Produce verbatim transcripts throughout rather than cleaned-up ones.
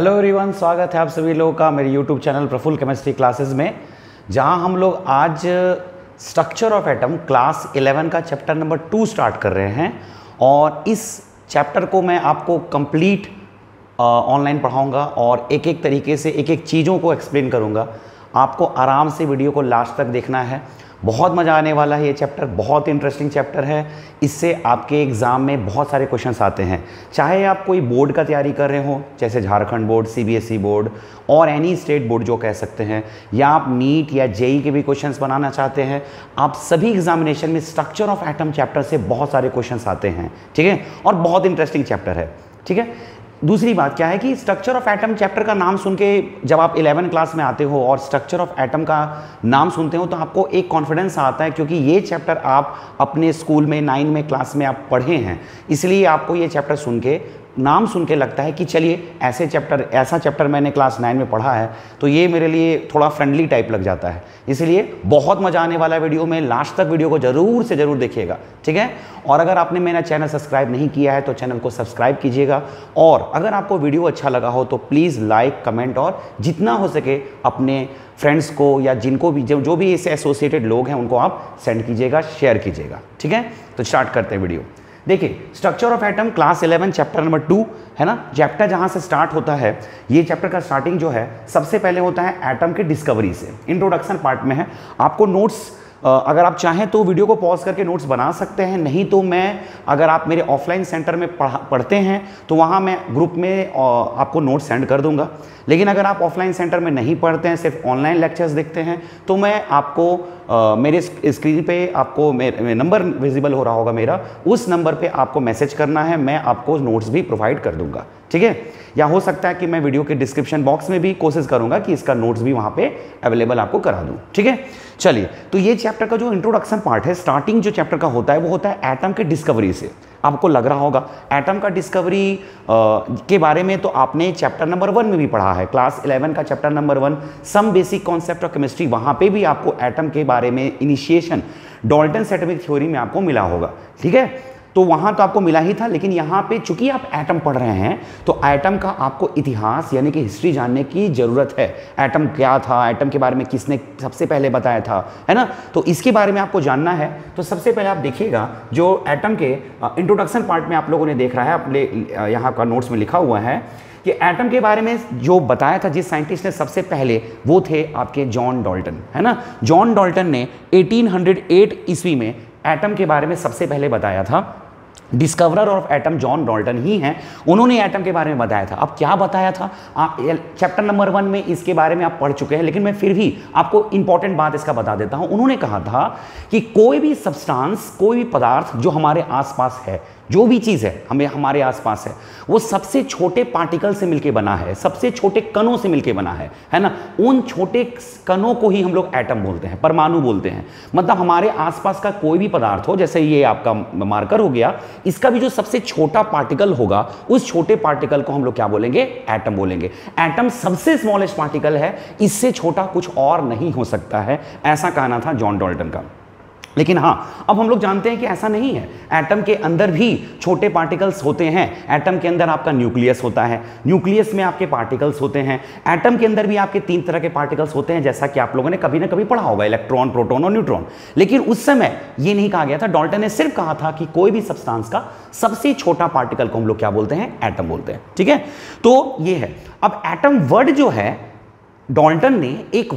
Hello everyone, स्वागत है आप सभी लोगों का मेरे YouTube channel Praful chemistry classes में, जहां हम लोग आज स्ट्रक्चर ऑफ एटम क्लास ग्यारह का चैप्टर नंबर टू स्टार्ट कर रहे हैं। और इस चैप्टर को मैं आपको कंप्लीट ऑनलाइन पढ़ाऊंगा और एक एक तरीके से एक एक चीज़ों को एक्सप्लेन करूंगा। आपको आराम से वीडियो को लास्ट तक देखना है, बहुत मज़ा आने वाला है। ये चैप्टर बहुत इंटरेस्टिंग चैप्टर है, इससे आपके एग्ज़ाम में बहुत सारे क्वेश्चंस आते हैं, चाहे आप कोई बोर्ड का तैयारी कर रहे हो जैसे झारखंड बोर्ड, सीबीएसई बोर्ड और एनी स्टेट बोर्ड जो कह सकते हैं, या आप नीट या जेई के भी क्वेश्चंस बनाना चाहते हैं। आप सभी एग्जामिनेशन में स्ट्रक्चर ऑफ एटम चैप्टर से बहुत सारे क्वेश्चन आते हैं, ठीक है, और बहुत इंटरेस्टिंग चैप्टर है, ठीक है। दूसरी बात क्या है कि स्ट्रक्चर ऑफ एटम चैप्टर का नाम सुन के जब आप ग्यारहवीं क्लास में आते हो और स्ट्रक्चर ऑफ एटम का नाम सुनते हो तो आपको एक कॉन्फिडेंस आता है, क्योंकि ये चैप्टर आप अपने स्कूल में नाइन में क्लास में आप पढ़े हैं, इसलिए आपको ये चैप्टर सुन के, नाम सुन के लगता है कि चलिए ऐसे चैप्टर, ऐसा चैप्टर मैंने क्लास नाइन में पढ़ा है तो ये मेरे लिए थोड़ा फ्रेंडली टाइप लग जाता है। इसलिए बहुत मज़ा आने वाला है वीडियो में, लास्ट तक वीडियो को ज़रूर से ज़रूर देखिएगा, ठीक है। और अगर आपने मेरा चैनल सब्सक्राइब नहीं किया है तो चैनल को सब्सक्राइब कीजिएगा, और अगर आपको वीडियो अच्छा लगा हो तो प्लीज़ लाइक, कमेंट और जितना हो सके अपने फ्रेंड्स को या जिनको भी, जो भी इससे एसोसिएटेड लोग हैं उनको आप सेंड कीजिएगा, शेयर कीजिएगा, ठीक है। तो स्टार्ट करते हैं वीडियो। देखिए, स्ट्रक्चर ऑफ एटम क्लास ग्यारह चैप्टर नंबर टू है ना, चैप्टर जहां से स्टार्ट होता है, ये चैप्टर का स्टार्टिंग जो है सबसे पहले होता है एटम की डिस्कवरी से, इंट्रोडक्शन पार्ट में है। आपको नोट्स, अगर आप चाहें तो वीडियो को पॉज करके नोट्स बना सकते हैं, नहीं तो मैं, अगर आप मेरे ऑफलाइन सेंटर में पढ़, पढ़ते हैं तो वहाँ मैं ग्रुप में आपको नोट्स सेंड कर दूंगा। लेकिन अगर आप ऑफलाइन सेंटर में नहीं पढ़ते हैं, सिर्फ ऑनलाइन लेक्चर्स देखते हैं, तो मैं आपको आ, मेरे स्क्रीन पे आपको नंबर विजिबल हो रहा होगा मेरा, उस नंबर पर आपको मैसेज करना है, मैं आपको नोट्स भी प्रोवाइड कर दूँगा, ठीक है। या हो सकता है कि मैं वीडियो के डिस्क्रिप्शन बॉक्स में भी कोशिश करूँगा कि इसका नोट्स भी वहाँ पे अवेलेबल आपको करा दूँ, ठीक है। चलिए, तो ये चैप्टर का जो इंट्रोडक्शन पार्ट है, स्टार्टिंग जो चैप्टर का होता है वो होता है एटम के डिस्कवरी से। आपको लग रहा होगा एटम का डिस्कवरी आ, के बारे में तो आपने चैप्टर नंबर वन में भी पढ़ा है, क्लास ग्यारह का chapter number one, some basic concept of chemistry, वहाँ पे भी आपको एटम के बारे में इनिशिएशन डाल्टन्स एटॉमिक थ्योरी में आपको मिला होगा, ठीक है। तो वहाँ तो आपको मिला ही था, लेकिन यहाँ पे चूंकि आप एटम पढ़ रहे हैं तो एटम का आपको इतिहास यानी कि हिस्ट्री जानने की ज़रूरत है। एटम क्या था, एटम के बारे में किसने सबसे पहले बताया था, है ना, तो इसके बारे में आपको जानना है। तो सबसे पहले आप देखिएगा जो एटम के इंट्रोडक्शन पार्ट में आप लोगों ने देख रहा है, अपने यहाँ का नोट्स में लिखा हुआ है कि एटम के बारे में जो बताया था जिस साइंटिस्ट ने सबसे पहले, वो थे आपके जॉन डाल्टन, है ना। जॉन डाल्टन ने एटीन हंड्रेड एट ईस्वी में एटम के बारे में सबसे पहले बताया था। Discoverer of atom John Dalton ही हैं, उन्होंने एटम के बारे में बताया था। अब क्या बताया था, आप चैप्टर नंबर वन में इसके बारे में आप पढ़ चुके हैं, लेकिन मैं फिर भी आपको इंपॉर्टेंट बात इसका बता देता हूं। उन्होंने कहा था कि कोई भी सब्सटेंस, कोई भी पदार्थ जो हमारे आसपास है, जो भी चीज़ है हमें हमारे आसपास है, वो सबसे छोटे पार्टिकल से मिलके बना है, सबसे छोटे कणों से मिलके बना है, है ना। उन छोटे कणों को ही हम लोग एटम बोलते हैं, परमाणु बोलते हैं। मतलब हमारे आसपास का कोई भी पदार्थ हो, जैसे ये आपका मार्कर हो गया, इसका भी जो सबसे छोटा पार्टिकल होगा, उस छोटे पार्टिकल को हम लोग क्या बोलेंगे, एटम बोलेंगे। एटम सबसे स्मॉलेस्ट पार्टिकल है, इससे छोटा कुछ और नहीं हो सकता है, ऐसा कहना था जॉन डाल्टन का। लेकिन हाँ, अब हम लोग जानते हैं कि ऐसा नहीं है, एटम के अंदर भी छोटे पार्टिकल्स होते हैं। एटम के अंदर आपका न्यूक्लियस होता है, न्यूक्लियस में आपके पार्टिकल्स होते हैं। एटम के अंदर भी आपके तीन तरह के पार्टिकल्स होते हैं, जैसा कि आप लोगों ने कभी ना कभी पढ़ा होगा, इलेक्ट्रॉन, प्रोटॉन और न्यूट्रॉन। लेकिन उस समय ये नहीं कहा गया था, डाल्टन ने सिर्फ कहा था कि कोई भी सब्सटेंस का सबसे छोटा पार्टिकल को हम लोग क्या बोलते हैं, एटम बोलते हैं, ठीक है। तो ये है। अब एटम वर्ड जो है, डाल्टन ने एक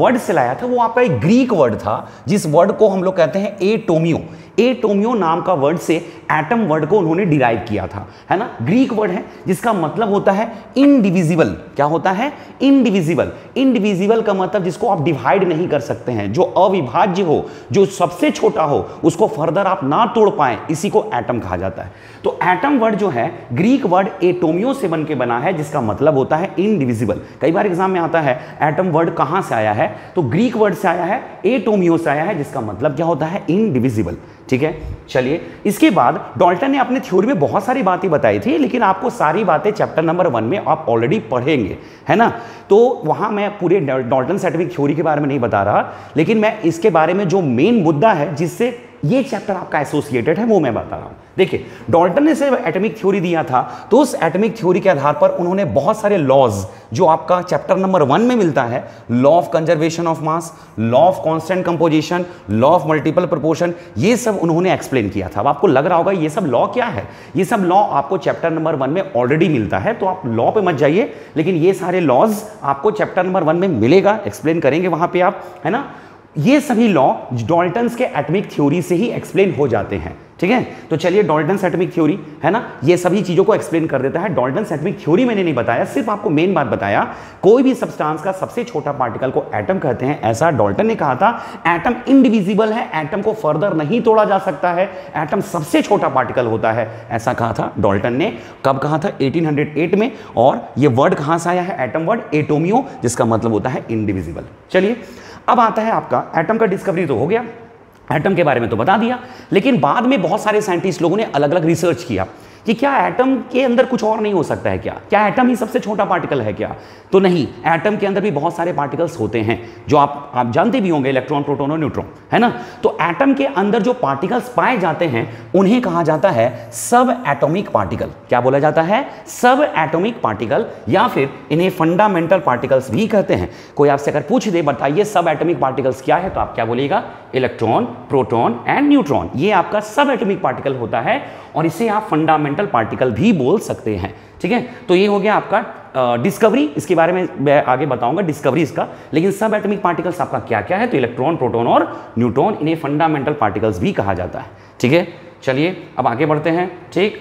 वर्ड से लाया था, वो आपका एक ग्रीक वर्ड था, जिस वर्ड को हम लोग कहते हैं एटोमियो। एटोमियो नाम का वर्ड से एटम वर्ड को उन्होंने डिराइव किया था, है ना। ग्रीक वर्ड है जिसका मतलब होता है इनडिविजिबल। क्या होता है, इनडिविजिबल। इनडिविजिबल का मतलब जिसको आप डिवाइड नहीं कर सकते हैं, जो अविभाज्य हो, जो सबसे छोटा हो, उसको फर्दर आप ना तोड़ पाए, इसी को एटम कहा जाता है। तो एटम वर्ड जो है ग्रीक वर्ड एटोमियो से बन के बना है, जिसका मतलब होता है इनडिविजिबल। कई बार एग्जाम में आता है एटम वर्ड कहां से आया है, तो ग्रीक वर्ड से आया है, एटोमियो से आया है, जिसका मतलब क्या होता है, इनडिविजिबल, ठीक है। चलिए, इसके बाद डाल्टन ने अपने थ्योरी में बहुत सारी बातें बताई थी, लेकिन आपको सारी बातें चैप्टर नंबर वन में आप ऑलरेडी पढ़ेंगे, है ना। तो वहां मैं पूरे डाल्टन एटॉमिक थ्योरी के बारे में नहीं बता रहा, लेकिन मैं इसके बारे में जो मेन मुद्दा है, जिससे ये चैप्टर आपका एसोसिएटेड है, वो मैं बता रहा हूँ। देखिए, डाल्टन ने सिर्फ एटॉमिक थ्योरी दिया था, तो उस एटॉमिक थ्योरी के आधार पर उन्होंने बहुत सारे लॉज जो आपका चैप्टर नंबर वन में मिलता है, law of conservation of mass, law of constant composition, law of multiple proportion, ये सब उन्होंने एक्सप्लेन किया था। अब आपको लग रहा होगा ये सब लॉ क्या है, ये सब लॉ आपको चैप्टर नंबर वन में ऑलरेडी मिलता है, तो आप लॉ पर मत जाइए, लेकिन ये सारे लॉज आपको चैप्टर नंबर वन में मिलेगा, एक्सप्लेन करेंगे वहाँ पर आप, है ना। ये सभी लॉ डाल्टन्स के एटॉमिक थ्योरी से ही एक्सप्लेन हो जाते हैं, ठीक है। तो चलिए, डाल्टन्स एटॉमिक थ्योरी है ना, ये सभी चीज़ों को एक्सप्लेन कर देता है। डाल्टन्स एटॉमिक थ्योरी मैंने नहीं बताया, सिर्फ आपको मेन बात बताया, कोई भी सब्सटेंस का सबसे छोटा पार्टिकल को एटम कहते हैं, ऐसा डाल्टन ने कहा था। एटम इनडिविजिबल है, एटम को फर्दर नहीं तोड़ा जा सकता है, एटम सबसे छोटा पार्टिकल होता है, ऐसा कहा था डाल्टन ने। कब कहा था? एटीन हंड्रेड एट में। और ये वर्ड कहाँ से आया है, एटम वर्ड, एटोमियो, जिसका मतलब होता है इनडिविजिबल। चलिए, अब आता है आपका एटम का डिस्कवरी तो हो गया, एटम के बारे में तो बता दिया, लेकिन बाद में बहुत सारे साइंटिस्ट लोगों ने अलग अलग रिसर्च किया कि क्या एटम के अंदर कुछ और नहीं हो सकता है क्या, क्या एटम ही सबसे छोटा पार्टिकल है क्या? तो नहीं, एटम के अंदर भी बहुत सारे पार्टिकल्स होते हैं जो आप आप जानते भी होंगे, इलेक्ट्रॉन, प्रोटॉन और न्यूट्रॉन, है ना। तो एटम के अंदर जो पार्टिकल्स पाए जाते हैं उन्हें कहा जाता है सब एटॉमिक पार्टिकल। क्या बोला जाता है? सब एटॉमिक पार्टिकल, या फिर इन्हें फंडामेंटल पार्टिकल्स भी कहते हैं। कोई आपसे अगर पूछ दे, बताइए सब एटॉमिक पार्टिकल्स क्या है, तो आप क्या बोलिएगा? इलेक्ट्रॉन, प्रोटॉन एंड न्यूट्रॉन, ये आपका सब एटॉमिक पार्टिकल होता है, और इसे आप फंडामेंटल पार्टिकल भी बोल सकते हैं, ठीक है। तो ये हो गया आपका डिस्कवरी, इसके बारे में मैं आगे बताऊंगा डिस्कवरी इसका। लेकिन सब एटॉमिक पार्टिकल्स आपका क्या क्या है? तो इलेक्ट्रॉन, प्रोटॉन और न्यूट्रॉन, इन्हें फंडामेंटल पार्टिकल्स भी कहा जाता है, ठीक है। चलिए, अब आगे बढ़ते हैं, ठीक।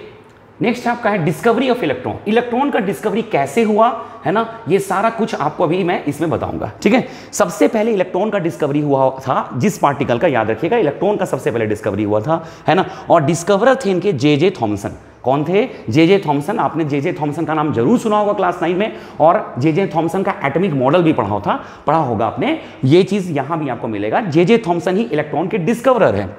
नेक्स्ट आपका है डिस्कवरी ऑफ इलेक्ट्रॉन। इलेक्ट्रॉन का डिस्कवरी कैसे हुआ, है ना, ये सारा कुछ आपको अभी मैं इसमें बताऊंगा, ठीक है। सबसे पहले इलेक्ट्रॉन का डिस्कवरी हुआ था जिस पार्टिकल का, याद रखिएगा, इलेक्ट्रॉन का सबसे पहले डिस्कवरी हुआ था, है ना। और डिस्कवरर थे इनके जे.जे. थॉमसन। कौन थे? जे.जे. थॉमसन। आपने जे.जे. थॉमसन का नाम जरूर सुना होगा क्लास नाइन में, और जे.जे. थॉमसन का एटॉमिक मॉडल भी पढ़ा होता पढ़ा होगा आपने, ये चीज़ यहाँ भी आपको मिलेगा। जे.जे. थॉमसन ही इलेक्ट्रॉन के डिस्कवरर हैं।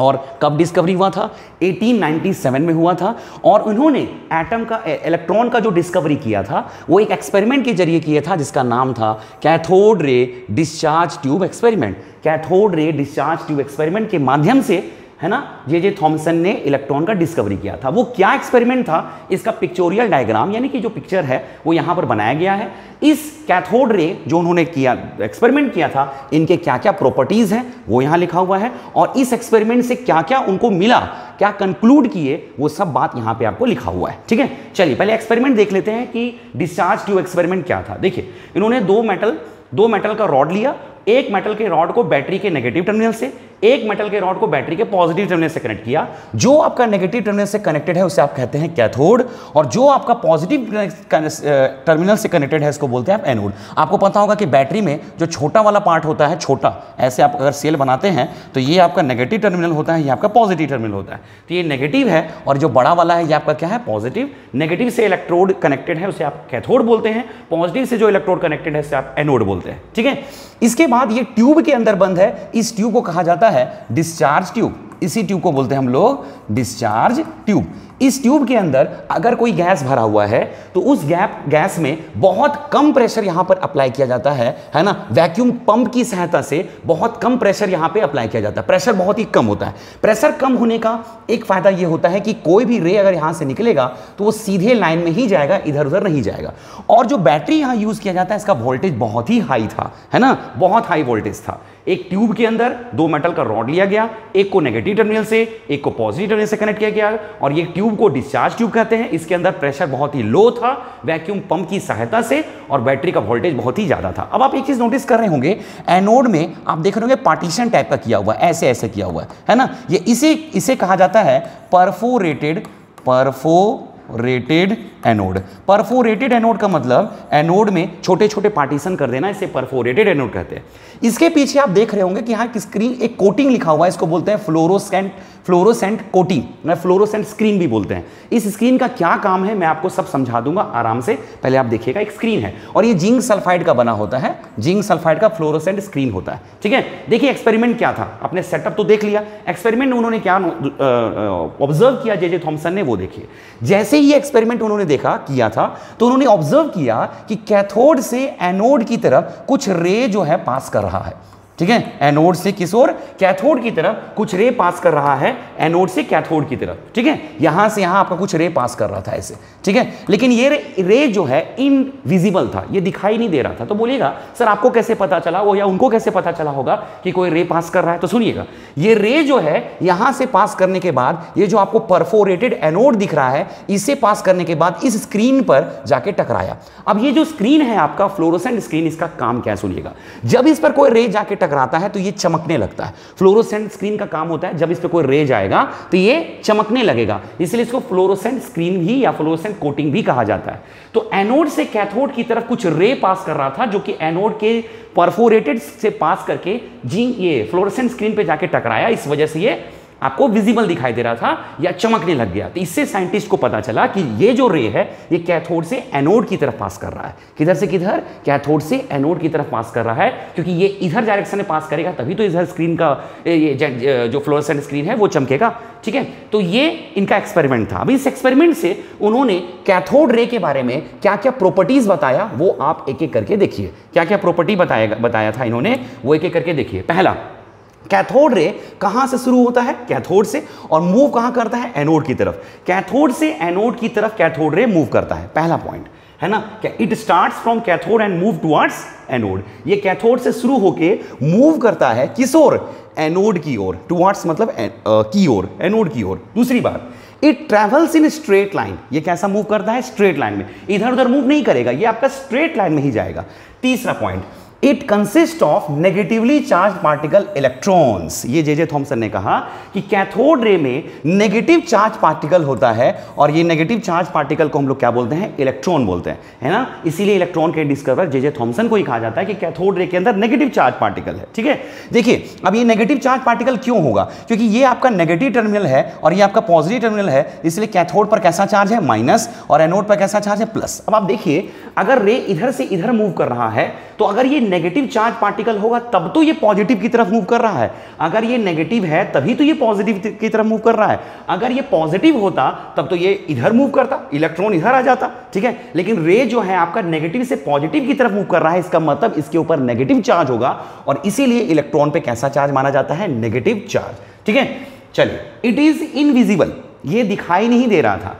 और कब डिस्कवरी हुआ था? एटीन नाइंटी सेवन में हुआ था। और उन्होंने एटम का, इलेक्ट्रॉन का जो डिस्कवरी किया था वो एक एक्सपेरिमेंट के जरिए किया था, जिसका नाम था cathode ray discharge tube experiment. Cathode ray discharge tube experiment के माध्यम से, है ना, जे.जे. थॉमसन ने इलेक्ट्रॉन का डिस्कवरी किया था। वो क्या एक्सपेरिमेंट था, इसका पिक्चोरियल डायग्राम, यानी कि जो पिक्चर है वो यहाँ पर बनाया गया है। इस कैथोड रे जो उन्होंने किया, एक्सपेरिमेंट किया था, इनके क्या क्या प्रॉपर्टीज़ हैं वो यहाँ लिखा हुआ है, और इस एक्सपेरिमेंट से क्या क्या उनको मिला, क्या कंक्लूड किए, वो सब बात यहाँ पर आपको लिखा हुआ है, ठीक है। चलिए, पहले एक्सपेरिमेंट देख लेते हैं कि डिस्चार्ज ट्यूब एक्सपेरिमेंट क्या था। देखिए, इन्होंने दो मेटल दो मेटल का रॉड लिया, एक मेटल के रॉड को बैटरी के नेगेटिव टर्मिनल से, एक मेटल के रॉड को बैटरी के पॉजिटिव टर्मिनल से कनेक्ट किया। जो आपका नेगेटिव टर्मिनल से कनेक्टेड है उसे आप कहते हैं कैथोड, और जो आपका पॉजिटिव टर्मिनल से कनेक्टेड है इसको बोलते हैं आप एनोड। आपको पता होगा कि बैटरी में जो छोटा वाला पार्ट होता है, छोटा ऐसे आप अगर सेल बनाते हैं तो ये आपका नेगेटिव टर्मिनल होता है, ये आपका पॉजिटिव टर्मिनल होता है, तो ये नेगेटिव है, और जो बड़ा वाला है ये आपका क्या है, पॉजिटिव। नेगेटिव से इलेक्ट्रोड कनेक्टेड है उसे आप कैथोड बोलते हैं, पॉजिटिव से जो इलेक्ट्रोड कनेक्टेड है उसे आप एनोड बोलते हैं, ठीक है। इसके बाद ये ट्यूब के अंदर बंद है, इस ट्यूब को कहा जाता है डिस्चार्ज ट्यूब। इसी ट्यूब को बोलते हैं हम लोग डिस्चार्ज ट्यूब। इस ट्यूब के अंदर अगर कोई गैस भरा हुआ है तो उस गैप गैस में बहुत कम प्रेशर यहाँ पर अप्लाई किया जाता है, है ना, वैक्यूम पंप की सहायता से बहुत कम प्रेशर यहाँ पे अप्लाई किया जाता है, प्रेशर बहुत ही कम होता है। प्रेशर कम होने का एक फ़ायदा ये होता है कि कोई भी रे अगर यहाँ से निकलेगा तो वो सीधे लाइन में ही जाएगा, इधर उधर नहीं जाएगा। और जो बैटरी यहाँ यूज़ किया जाता है इसका वोल्टेज बहुत ही हाई था, है ना, बहुत हाई वोल्टेज था। एक ट्यूब के अंदर दो मेटल का रॉड लिया गया, एक को नेगेटिव टर्मिनल से, एक को पॉजिटिव टर्मिनल से कनेक्ट किया गया, और ये ट्यूब को डिस्चार्ज ट्यूब कहते हैं। इसके अंदर प्रेशर बहुत ही लो था वैक्यूम पंप की सहायता से, और बैटरी का वोल्टेज बहुत ही ज़्यादा था। अब आप एक चीज़ नोटिस कर रहे होंगे, एनोड में आप देख रहे होंगे पार्टीशन टाइप का किया हुआ है, ऐसे ऐसे किया हुआ है, है ना। ये इसे इसे कहा जाता है perforated perforated anode. Perforated anode का मतलब एनोड में छोटे छोटे पार्टीशन कर देना, इसे परफोरेटेड एनोड कहते हैं। इसके पीछे आप देख रहे होंगे कि यहाँ की स्क्रीन एक कोटिंग लिखा हुआ है, इसको बोलते हैं fluorescent fluorescent coating, fluorescent screen भी बोलते हैं। इस स्क्रीन का क्या काम है मैं आपको सब समझा दूंगा आराम से, पहले आप देखिएगा। एक स्क्रीन है और ये जिंक सल्फाइड का बना होता है, जिंक सल्फाइड का फ्लोरोसेंट स्क्रीन होता है, ठीक है। देखिए, एक्सपेरिमेंट क्या था, आपने सेटअप तो देख लिया, एक्सपेरिमेंट उन्होंने क्या ऑब्जर्व किया जे.जे. थॉमसन ने, वो देखिए। जैसे ये एक्सपेरिमेंट उन्होंने देखा किया था तो उन्होंने ऑब्जर्व किया कि कैथोड से एनोड की तरफ कुछ रे जो है पास कर रहा है, ठीक है, एनोड से किस ओर, कैथोड की तरफ कुछ रे पास कर रहा है, एनोड से कैथोड की तरफ। ठीक है, यहां से यहां आपका कुछ रे पास कर रहा था ऐसे। ठीक है, लेकिन ये रे, रे जो है इनविजिबल था, ये दिखाई नहीं दे रहा था। तो बोलिएगा सर आपको कैसे पता चला वो, या उनको कैसे पता चला होगा कि कोई रे पास कर रहा है। तो सुनिएगा, ये रे जो है यहां से पास करने के बाद ये जो आपको परफोरेटेड एनोड दिख रहा है, इसे पास करने के बाद इस स्क्रीन पर जाके टकराया। अब ये जो स्क्रीन है आपका फ्लोरोसेंट स्क्रीन, इसका काम क्या है सुनिएगा, जब इस पर कोई रे जाके टकराता है तो ये चमकने लगता है। फ्लोरोसेंट स्क्रीन का काम होता है जब इस पर कोई रे जाएगा तो ये चमकने लगेगा, इसलिए इसको फ्लोरोसेंट स्क्रीन भी या फ्लोरोसेंट कोटिंग भी कहा जाता है। तो एनोड से कैथोड की तरफ कुछ रे पास कर रहा था जो कि एनोड के परफोरेटेड से पास करके जी ये फ्लोरोसेंट स्क्रीन पे जाके टकराया, इस वजह से ये आपको विजिबल दिखाई दे रहा था या चमकने लग गया। तो इससे साइंटिस्ट को पता चला कि ये जो रे है ये कैथोड से एनोड की तरफ पास कर रहा है। किधर से किधर, कैथोड से एनोड की तरफ पास कर रहा है, क्योंकि ये इधर डायरेक्शन में पास करेगा तभी तो इधर स्क्रीन का ये जो फ्लोरोसेंट स्क्रीन है वो चमकेगा। ठीक है, तो ये इनका एक्सपेरिमेंट था। अब इस एक्सपेरिमेंट से उन्होंने कैथोड रे के बारे में क्या क्या प्रॉपर्टीज बताया वो आप एक एक करके देखिए। क्या क्या प्रॉपर्टी बताया बताया था इन्होंने वो एक एक करके देखिए। पहला, कैथोड रे कहां से शुरू होता है, कैथोड से, और मूव कहां करता है, एनोड की तरफ। कैथोड से एनोड की तरफ कैथोड रे मूव करता है, पहला पॉइंट है ना। It starts from cathode and move towards anode. ये कैथोड से शुरू होके मूव करता है किस ओर, एनोड की ओर। टुवर्ड्स मतलब एन, आ, की ओर, एनोड की ओर। दूसरी बात, it travels in straight line. ये कैसा मूव करता है, स्ट्रेट लाइन में, इधर उधर मूव नहीं करेगा, ये आपका स्ट्रेट लाइन में ही जाएगा। तीसरा point, it consist of negatively charge particle electrons. ये जे जे थॉम्सन ने कहा कि कैथोड रे में नेगेटिव चार्ज पार्टिकल होता है, और ये नेगेटिव चार्ज पार्टिकल को हम लोग क्या बोलते हैं, इलेक्ट्रॉन बोलते हैं, है ना। इसीलिए इलेक्ट्रॉन के डिस्कवर जे जे थॉम्सन को ही कहा जाता है कि कैथोड रे के अंदर नेगेटिव चार्ज पार्टिकल है। ठीक है, देखिए अब ये नेगेटिव चार्ज पार्टिकल क्यों होगा, क्योंकि ये आपका नेगेटिव टर्मिनल है और ये आपका पॉजिटिव टर्मिनल है, इसलिए कैथोड पर कैसा चार्ज है, माइनस, और एनोड पर कैसा चार्ज है, प्लस। अब आप देखिए, अगर रे इधर से इधर मूव कर रहा है तो अगर ये नेगेटिव चार्ज पार्टिकल होगा तब तो ये पॉजिटिव की तरफ मूव कर रहा है, अगर ये नेगेटिव है तभी तो ये पॉजिटिव की तरफ मूव कर रहा है। अगर ये पॉजिटिव होता तब तो ये इधर मूव करता, इलेक्ट्रॉन इधर आ जाता। ठीक है, लेकिन रे जो है आपका नेगेटिव से पॉजिटिव की तरफ मूव कर रहा है, इसका मतलब इसके ऊपर नेगेटिव चार्ज होगा, और इसीलिए इलेक्ट्रॉन पे कैसा चार्ज माना जाता है, नेगेटिव चार्ज। ठीक है, चलिए, इट इज इनविजिबल, ये दिखाई नहीं दे रहा था,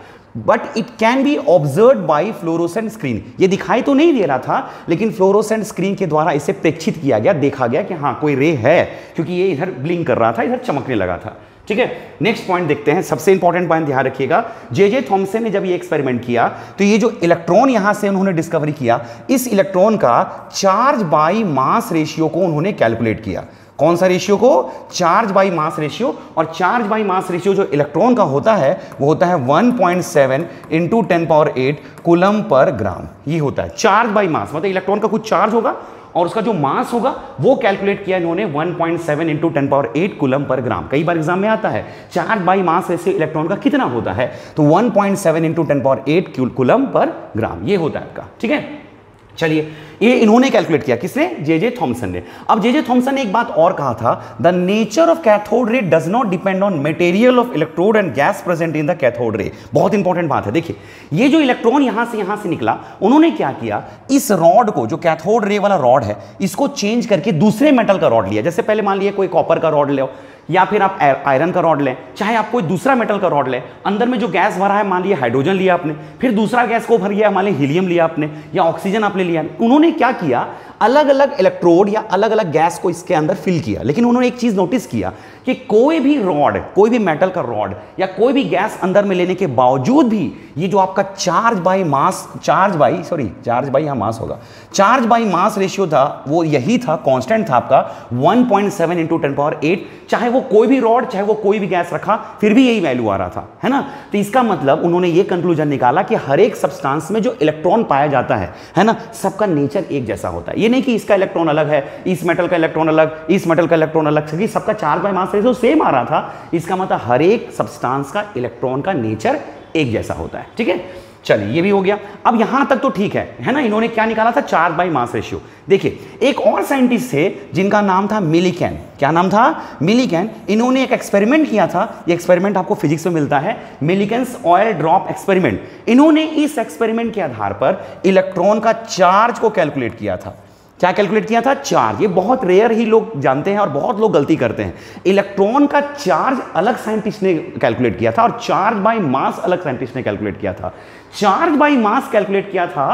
but it can be observe by fluorescent screen. ये दिखाई तो नहीं दे रहा था लेकिन फ्लोरोसेंट स्क्रीन के द्वारा इसे प्रेक्षित किया गया, देखा गया कि हाँ कोई रे है, क्योंकि ये इधर ब्लिंक कर रहा था, इधर चमकने लगा था। ठीक है, नेक्स्ट पॉइंट देखते हैं, सबसे इंपॉर्टेंट पॉइंट ध्यान रखिएगा। जे जे थॉम्सन ने जब ये एक्सपेरिमेंट किया तो ये जो इलेक्ट्रॉन यहां से उन्होंने डिस्कवरी किया, इस इलेक्ट्रॉन का चार्ज बाई मास रेशियो को उन्होंने कैलकुलेट किया। कौन सा रेशियो को, चार्ज बाई मास रेशियो, और चार्ज बाई मास रेशियो जो इलेक्ट्रॉन का होता है वो होता है one point seven into ten power eight coulomb per gram, ये होता है चार्ज बाई मास। मतलब इलेक्ट्रॉन का कुछ चार्ज होगा और उसका जो मास होगा वो कैलकुलेट किया इन्होंने one point seven into ten power eight coulomb per gram. कई बार एग्जाम में आता है charge by mass ratio electron का कितना होता है, तो one point seven into ten power eight coulomb per gram ये होता है आपका। ठीक है, चलिए, ये इन्होंने कैलकुलेट किया, किसने, जे जे थॉम्सन ने। अब जे जे थॉम्सन ने एक बात और कहा था, the nature of cathode ray does not depend on material of electrode and gas present in the cathode ray. बहुत इंपॉर्टेंट बात है। देखिए, ये जो इलेक्ट्रॉन यहां से यहां से निकला, उन्होंने क्या किया, इस रॉड को, जो कैथोड रे वाला रॉड है, इसको चेंज करके दूसरे मेटल का रॉड लिया। जैसे पहले मान लिया कोई कॉपर का रॉड ले आओ, या फिर आप आयरन का रॉड लें, चाहे आप कोई दूसरा मेटल का रॉड लें, अंदर में जो गैस भरा है, मान लिया हाइड्रोजन लिया आपने, फिर दूसरा गैस को भर गया, मान लिया हीलियम लिया आपने, या ऑक्सीजन आपने लिया। उन्होंने क्या किया, अलग अलग इलेक्ट्रोड या अलग अलग गैस को इसके अंदर फिल किया। लेकिन उन्होंने एक चीज नोटिस किया कि कोई भी रॉड, कोई भी मेटल का रॉड या कोई भी गैस अंदर में लेने के बावजूद भी ये जो आपका charge by mass charge by sorry charge by यहाँ मास होगा चार्ज बाई मास रेशियो था, वो यही था, कांस्टेंट था आपका one point seven into ten power eight. चाहे वो कोई भी रॉड, चाहे वो कोई भी गैस रखा, फिर भी यही वैल्यू आ रहा था, है ना। तो इसका मतलब उन्होंने ये कंक्लूजन निकाला कि हर एक सब्सटेंस में जो इलेक्ट्रॉन पाया जाता है, है ना, सबका नेचर एक जैसा होता है। ये नहीं कि इसका इलेक्ट्रॉन अलग है, इस मेटल का इलेक्ट्रॉन अलग, इस मेटल का इलेक्ट्रॉन अलग, क्योंकि सबका charge by mass ratio same आ रहा था। इसका मतलब हर एक सब्सटेंस का इलेक्ट्रॉन का नेचर एक जैसा होता है। ठीक है, चलिए, ये भी हो गया। अब यहां तक तो ठीक है, है ना। इन्होंने क्या निकाला था, चार्ज बाई मास रेशियो। देखिए, एक और साइंटिस्ट थे जिनका नाम था मिलिकैन। क्या नाम था, मिलिकैन। इन्होंने एक एक्सपेरिमेंट किया था, ये एक्सपेरिमेंट आपको फिजिक्स में मिलता है, मिलिकन्स ऑयल ड्रॉप एक्सपेरिमेंट। इन्होंने इस एक्सपेरिमेंट के आधार पर इलेक्ट्रॉन का चार्ज को कैलकुलेट किया था। क्या कैलकुलेट किया था? चार्ज। ये बहुत रेयर ही लोग जानते हैं और बहुत लोग गलती करते हैं। इलेक्ट्रॉन का चार्ज अलग साइंटिस्ट ने कैलकुलेट किया था और चार्ज बाय मास अलग साइंटिस्ट ने कैलकुलेट किया था। चार्ज बाय मास कैलकुलेट किया था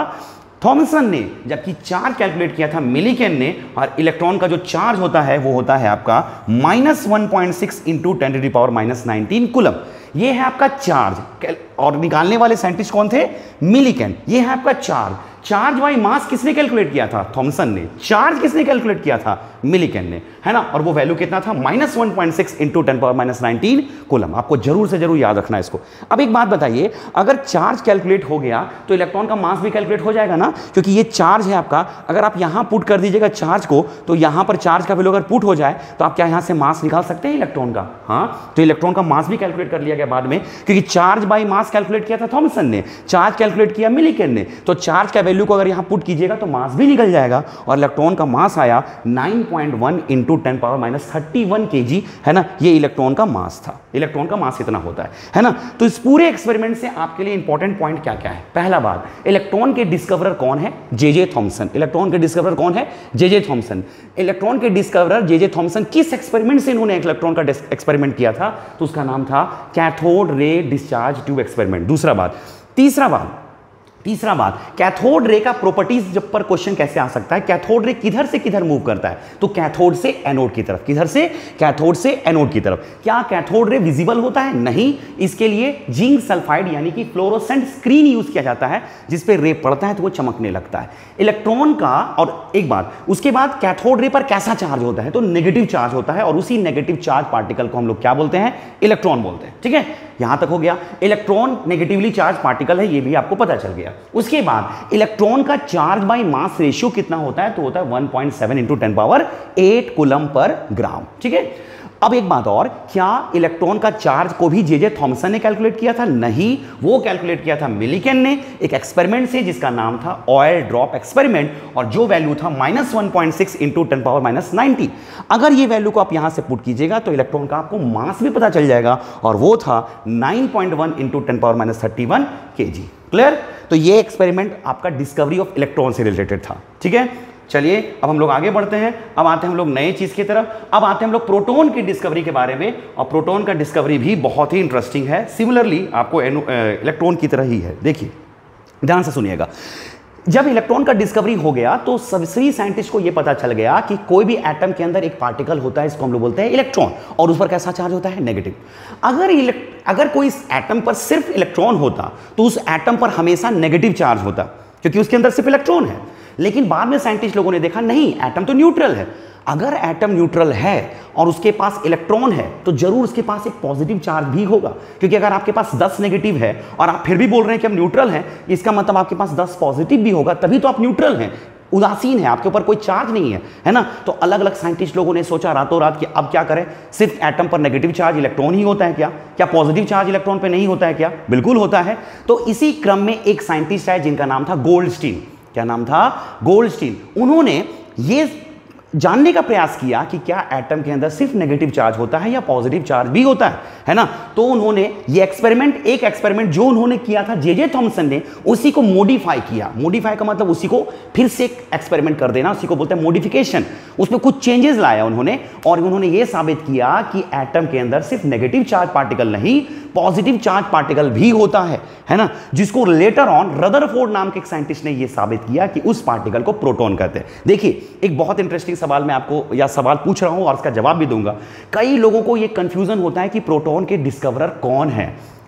थॉमसन ने, जबकि चार्ज कैलकुलेट किया था मिलिकन ने। और इलेक्ट्रॉन का जो चार्ज होता है वो होता है आपका minus one point six into ten to the power minus nineteen coulomb. ये है आपका चार्ज। और निकालने वाले साइंटिस्ट कौन थे? मिलिकन। ये है आपका चार्ज। चार्ज बाय मास किसने कैलकुलेट किया था? थॉमसन ने। चार्ज किसने कैलकुलेट किया था? मिलिकन ने, है ना। और वो वैल्यू कितना था? Minus one point six into ten power minus nineteen coulomb. आपको जरूर से जरूर याद रखना इसको। अब एक बात बताइए, अगर चार्ज कैलकुलेट हो गया तो इलेक्ट्रॉन का मास भी कैलकुलेट हो जाएगा ना, क्योंकि ये चार्ज है आपका। अगर आप यहाँ पुट कर दीजिएगा चार्ज को, तो यहाँ पर चार्ज का वैल्यू अगर पुट हो जाए तो आप क्या यहाँ से मास निकाल सकते हैं इलेक्ट्रॉन का? हाँ, तो इलेक्ट्रॉन का मास भी कैलकुलेट कर लिया गया बाद में, क्योंकि चार्ज बाय मास कैलकुलेट किया था थॉमसन ने, चार्ज कैलकुलेट किया मिलिकन ने। तो चार्ज का वैल्यू को अगर यहां पुट कीजिएगा तो मास भी निकल जाएगा। और इलेक्ट्रॉन का मास आया nine point one into ten power minus thirty one kg, है ना। ये इलेक्ट्रॉन का मास था। इलेक्ट्रॉन का मास इतना होता है, है ना। तो इस पूरे एक्सपेरिमेंट से आपके लिए इंपॉर्टेंट पॉइंट क्या क्या है? पहला बात, इलेक्ट्रॉन के डिस्कवरर कौन है? जे.जे. थॉमसन। इलेक्ट्रॉन के डिस्कवरर कौन है? जे.जे. थॉमसन। इलेक्ट्रॉन के डिस्कवरर जे.जे. थॉमसन। किस एक्सपेरिमेंट से इन्होंने इलेक्ट्रॉन का एक्सपेरिमेंट किया था? तो उसका नाम था cathode ray discharge tube experiment. दूसरा बात। तीसरा बात तीसरा बात कैथोड रे का प्रॉपर्टीज जब पर क्वेश्चन कैसे आ सकता है? कैथोड रे किधर से किधर मूव करता है? तो कैथोड से एनोड की तरफ। किधर से? कैथोड से एनोड की तरफ। क्या कैथोड रे विजिबल होता है? नहीं। इसके लिए जिंक सल्फाइड यानी कि फ्लोरोसेंट स्क्रीन यूज किया जाता है, जिस पर रे पड़ता है तो वो चमकने लगता है इलेक्ट्रॉन का। और एक बात, उसके बाद कैथोड रे पर कैसा चार्ज होता है? तो नेगेटिव चार्ज होता है, और उसी नेगेटिव चार्ज पार्टिकल को हम लोग क्या बोलते हैं? इलेक्ट्रॉन बोलते हैं। ठीक है, यहां तक हो गया। इलेक्ट्रॉन नेगेटिवली चार्ज पार्टिकल है, ये भी आपको पता चल गया। उसके बाद इलेक्ट्रॉन का चार्ज बाय मास रेशियो कितना होता है? तो होता है one point seven into ten power eight coulomb per gram. ठीक है, अब एक बात और, क्या इलेक्ट्रॉन का चार्ज को भी जे.जे. थॉमसन ने कैलकुलेट किया था? नहीं, वो कैलकुलेट किया था मिलिकन ने एक एक्सपेरिमेंट से जिसका नाम था ऑयल ड्रॉप एक्सपेरिमेंट, और जो वैल्यू था minus one point six into ten power minus ninety. अगर ये वैल्यू को आप यहां से पुट कीजिएगा तो इलेक्ट्रॉन का आपको मास भी पता चल जाएगा, और वो था nine point one into ten power minus thirty one K G. Clear? तो ये एक्सपेरिमेंट आपका डिस्कवरी ऑफ इलेक्ट्रॉन से रिलेटेड था। ठीक है, चलिए अब हम लोग आगे बढ़ते हैं। अब आते हैं हम लोग नए चीज़ की तरफ। अब आते हैं हम लोग प्रोटॉन की डिस्कवरी के बारे में, और प्रोटॉन का डिस्कवरी भी बहुत ही इंटरेस्टिंग है। सिमिलरली आपको इलेक्ट्रॉन की तरह ही है। देखिए, ध्यान से सुनिएगा। जब इलेक्ट्रॉन का डिस्कवरी हो गया तो सभी साइंटिस्ट को यह पता चल गया कि कोई भी एटम के अंदर एक पार्टिकल होता है, इसको हम लोग बोलते हैं इलेक्ट्रॉन, और उस पर कैसा चार्ज होता है? नेगेटिव। अगर अगर कोई इस एटम पर सिर्फ इलेक्ट्रॉन होता तो उस एटम पर हमेशा नेगेटिव चार्ज होता, क्योंकि उसके अंदर सिर्फ इलेक्ट्रॉन है। लेकिन बाद में साइंटिस्ट लोगों ने देखा, नहीं, एटम तो न्यूट्रल है। अगर एटम न्यूट्रल है और उसके पास इलेक्ट्रॉन है तो जरूर उसके पास एक पॉजिटिव चार्ज भी होगा, क्योंकि अगर आपके पास दस नेगेटिव है और आप फिर भी बोल रहे हैं कि हम न्यूट्रल हैं, इसका मतलब आपके पास दस पॉजिटिव भी होगा, तभी तो आप न्यूट्रल हैं, उदासीन है, आपके ऊपर कोई चार्ज नहीं है, है ना। तो अलग अलग साइंटिस्ट लोगों ने सोचा रातों रात कि अब क्या करें, सिर्फ एटम पर नेगेटिव चार्ज इलेक्ट्रॉन ही होता है क्या? क्या पॉजिटिव चार्ज इलेक्ट्रॉन पर नहीं होता है क्या? बिल्कुल होता है। तो इसी क्रम में एक साइंटिस्ट है जिनका नाम था गोल्डस्टीन। क्या नाम था? गोल्डस्टीन। उन्होंने ये जानने का प्रयास किया कि क्या एटम के अंदर सिर्फ नेगेटिव चार्ज होता है या पॉजिटिव चार्ज भी होता है, है ना। तो उन्होंने ये एक्सपेरिमेंट, एक एक्सपेरिमेंट जो उन्होंने किया था जे.जे. थॉमसन ने, उसी को मॉडिफाई किया। मॉडिफाई का मतलब उसी को फिर से एक्सपेरिमेंट कर देना, उसी को बोलते हैं मॉडिफिकेशन। उसमें कुछ चेंजेस लाया उन्होंने, और उन्होंने ये साबित किया कि एटम के अंदर सिर्फ नेगेटिव चार्ज पार्टिकल नहीं, पॉजिटिव चार्ज पार्टिकल भी होता है, है ना। जिसको लेटर ऑन रदरफोर्ड नाम के एक साइंटिस्ट ने यह साबित किया कि उस पार्टिकल को प्रोटॉन कहते हैं। देखिए, एक बहुत इंटरेस्टिंग सवाल मैं आपको या सवाल पूछ रहा हूं और इसका जवाब भी दूंगा। कई लोगों को यह कंफ्यूजन होता है कि प्रोटॉन के डिस्कवरर कौन है,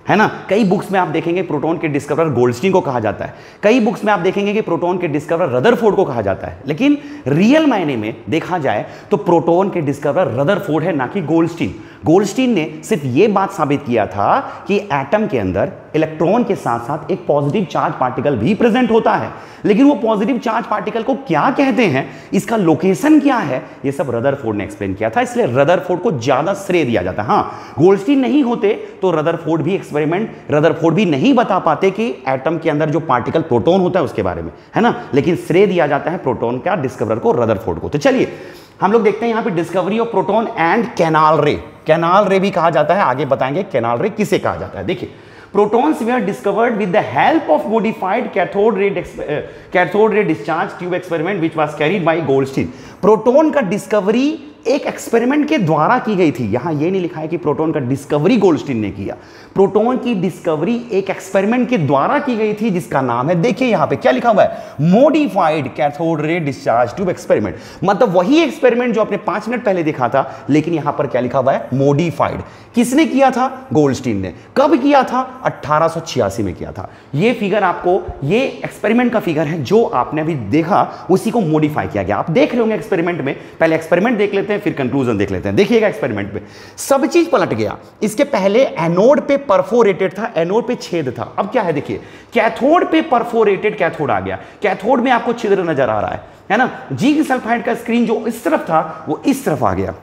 है ना। कई बुक्स में आप देखेंगे प्रोटॉन के डिस्कवरर गोल्डस्टीन को कहा जाता है, कई बुक्स में आप देखेंगे कि प्रोटॉन के डिस्कवरर रदरफोर्ड को कहा जाता है। लेकिन रियल मायने में देखा जाए तो प्रोटॉन के डिस्कवरर रदरफोर्ड है, ना कि गोल्डस्टीन। गोल्डस्टीन ने सिर्फ ये बात साबित किया था कि एटम के अंदर इलेक्ट्रॉन के साथ साथ एक पॉजिटिव चार्ज पार्टिकल भी प्रेजेंट होता है, लेकिन वो पॉजिटिव चार्ज पार्टिकल को क्या कहते हैं, इसका लोकेशन क्या है, ये सब रदरफोर्ड ने एक्सप्लेन किया था। इसलिए रदरफोर्ड को ज्यादा श्रेय दिया जाता है। हाँ, गोल्डस्टीन नहीं होते तो रदरफोर्ड भी एक्सपेरिमेंट रदरफोर्ड भी नहीं बता पाते कि एटम के अंदर जो पार्टिकल प्रोटॉन होता है उसके बारे में, है ना। लेकिन श्रेय दिया जाता है प्रोटॉन का डिस्कवरर को, रदरफोर्ड को। तो चलिए हम लोग देखते हैं यहाँ पे discovery of proton and canal ray. Canal ray भी कहा जाता है, आगे बताएंगे कैनाल रे किसे कहा जाता है। देखिए, protons were discovered with the help of modified cathode ray uh, cathode ray discharge tube experiment which was carried by Goldstein. Proton का डिस्कवरी एक एक्सपेरिमेंट के द्वारा की गई थी. यहां ये नहीं लिखा है कि प्रोटॉन का डिस्कवरी गोल्डस्टीन ने किया. प्रोटॉन की डिस्कवरी एक एक्सपेरिमेंट के द्वारा की गई थी जिसका नाम है, देखिए यहां पे क्या लिखा हुआ है, modified cathode ray discharge tube experiment. मतलब वही एक्सपेरिमेंट जो आपने पांच मिनट पहले देखा था, लेकिन यहां पर क्या लिखा हुआ है, मॉडिफाइड. किसने किया था? गोल्डस्टीन ने. कब किया था? अट्ठारह सौ छियासी में किया था. ये फिगर आपको, ये एक्सपेरिमेंट का फिगर है जो आपने अभी देखा, उसी को मॉडिफाई किया गया. आप देख रहे होंगे एक्सपेरिमेंट में, पहले एक्सपेरिमेंट देख लेते हैं फिर कंक्लूजन देख लेते हैं. देखिएगा एक्सपेरिमेंट पे सब चीज पलट गया. इसके पहले एनोड पे परफोरेटेड था, एनोड पे छेद था. अब क्या है, देखिए कैथोड पे परफोरेटेड कैथोड आ गया. कैथोड में आपको छिद्र नजर आ रहा है, है ना. जिंक सल्फाइड का स्क्रीन जो इस तरफ था वो इस तरफ आ गया,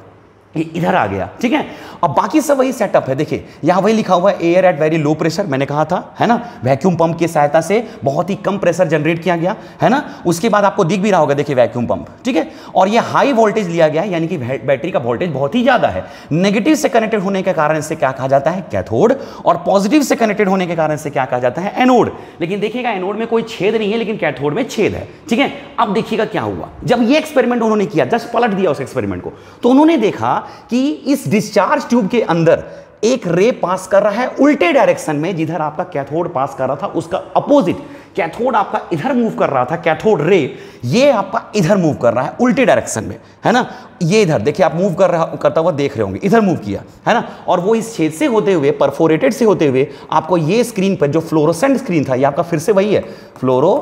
ये इधर आ गया. ठीक है, अब बाकी सब वही सेटअप है. देखिए यहाँ वही लिखा हुआ है, air at very low pressure, मैंने कहा था, है ना. वैक्यूम पंप की सहायता से बहुत ही कम प्रेशर जनरेट किया गया, है ना. उसके बाद आपको दिख भी रहा होगा, देखिए वैक्यूम पंप. ठीक है, और ये हाई वोल्टेज लिया गया है, यानी कि बैटरी का वोल्टेज बहुत ही ज़्यादा है. नेगेटिव से कनेक्टेड होने के कारण इससे क्या कहा जाता है, कैथोड, और पॉजिटिव से कनेक्टेड होने के कारण इससे क्या कहा जाता है, एनोड. लेकिन देखिएगा एनोड में कोई छेद नहीं है, लेकिन कैथोड में छेद है. ठीक है, अब देखिएगा क्या हुआ. जब ये एक्सपेरिमेंट उन्होंने किया, जस्ट पलट दिया उस एक्सपेरिमेंट को, तो उन्होंने देखा कि इस डिस्चार्ज ट्यूब के अंदर एक रे पास कर रहा है उल्टे डायरेक्शन में, जिधर आपका कैथोड पास कर रहा था उसका अपोजिट. कैथोड आपका इधर मूव कर रहा था, कैथोड रे, ये आपका इधर मूव कर रहा है उल्टे डायरेक्शन में, है ना. ये इधर देखिए आप मूव कर रहा करता हुआ देख रहे होंगे, इधर मूव किया, है ना. और वो इस छेद से होते हुए, परफोरेटेड से होते हुए आपको ये स्क्रीन पर जो फ्लोरोसेंट स्क्रीन था, ये आपका फिर से वही है, फ्लोरो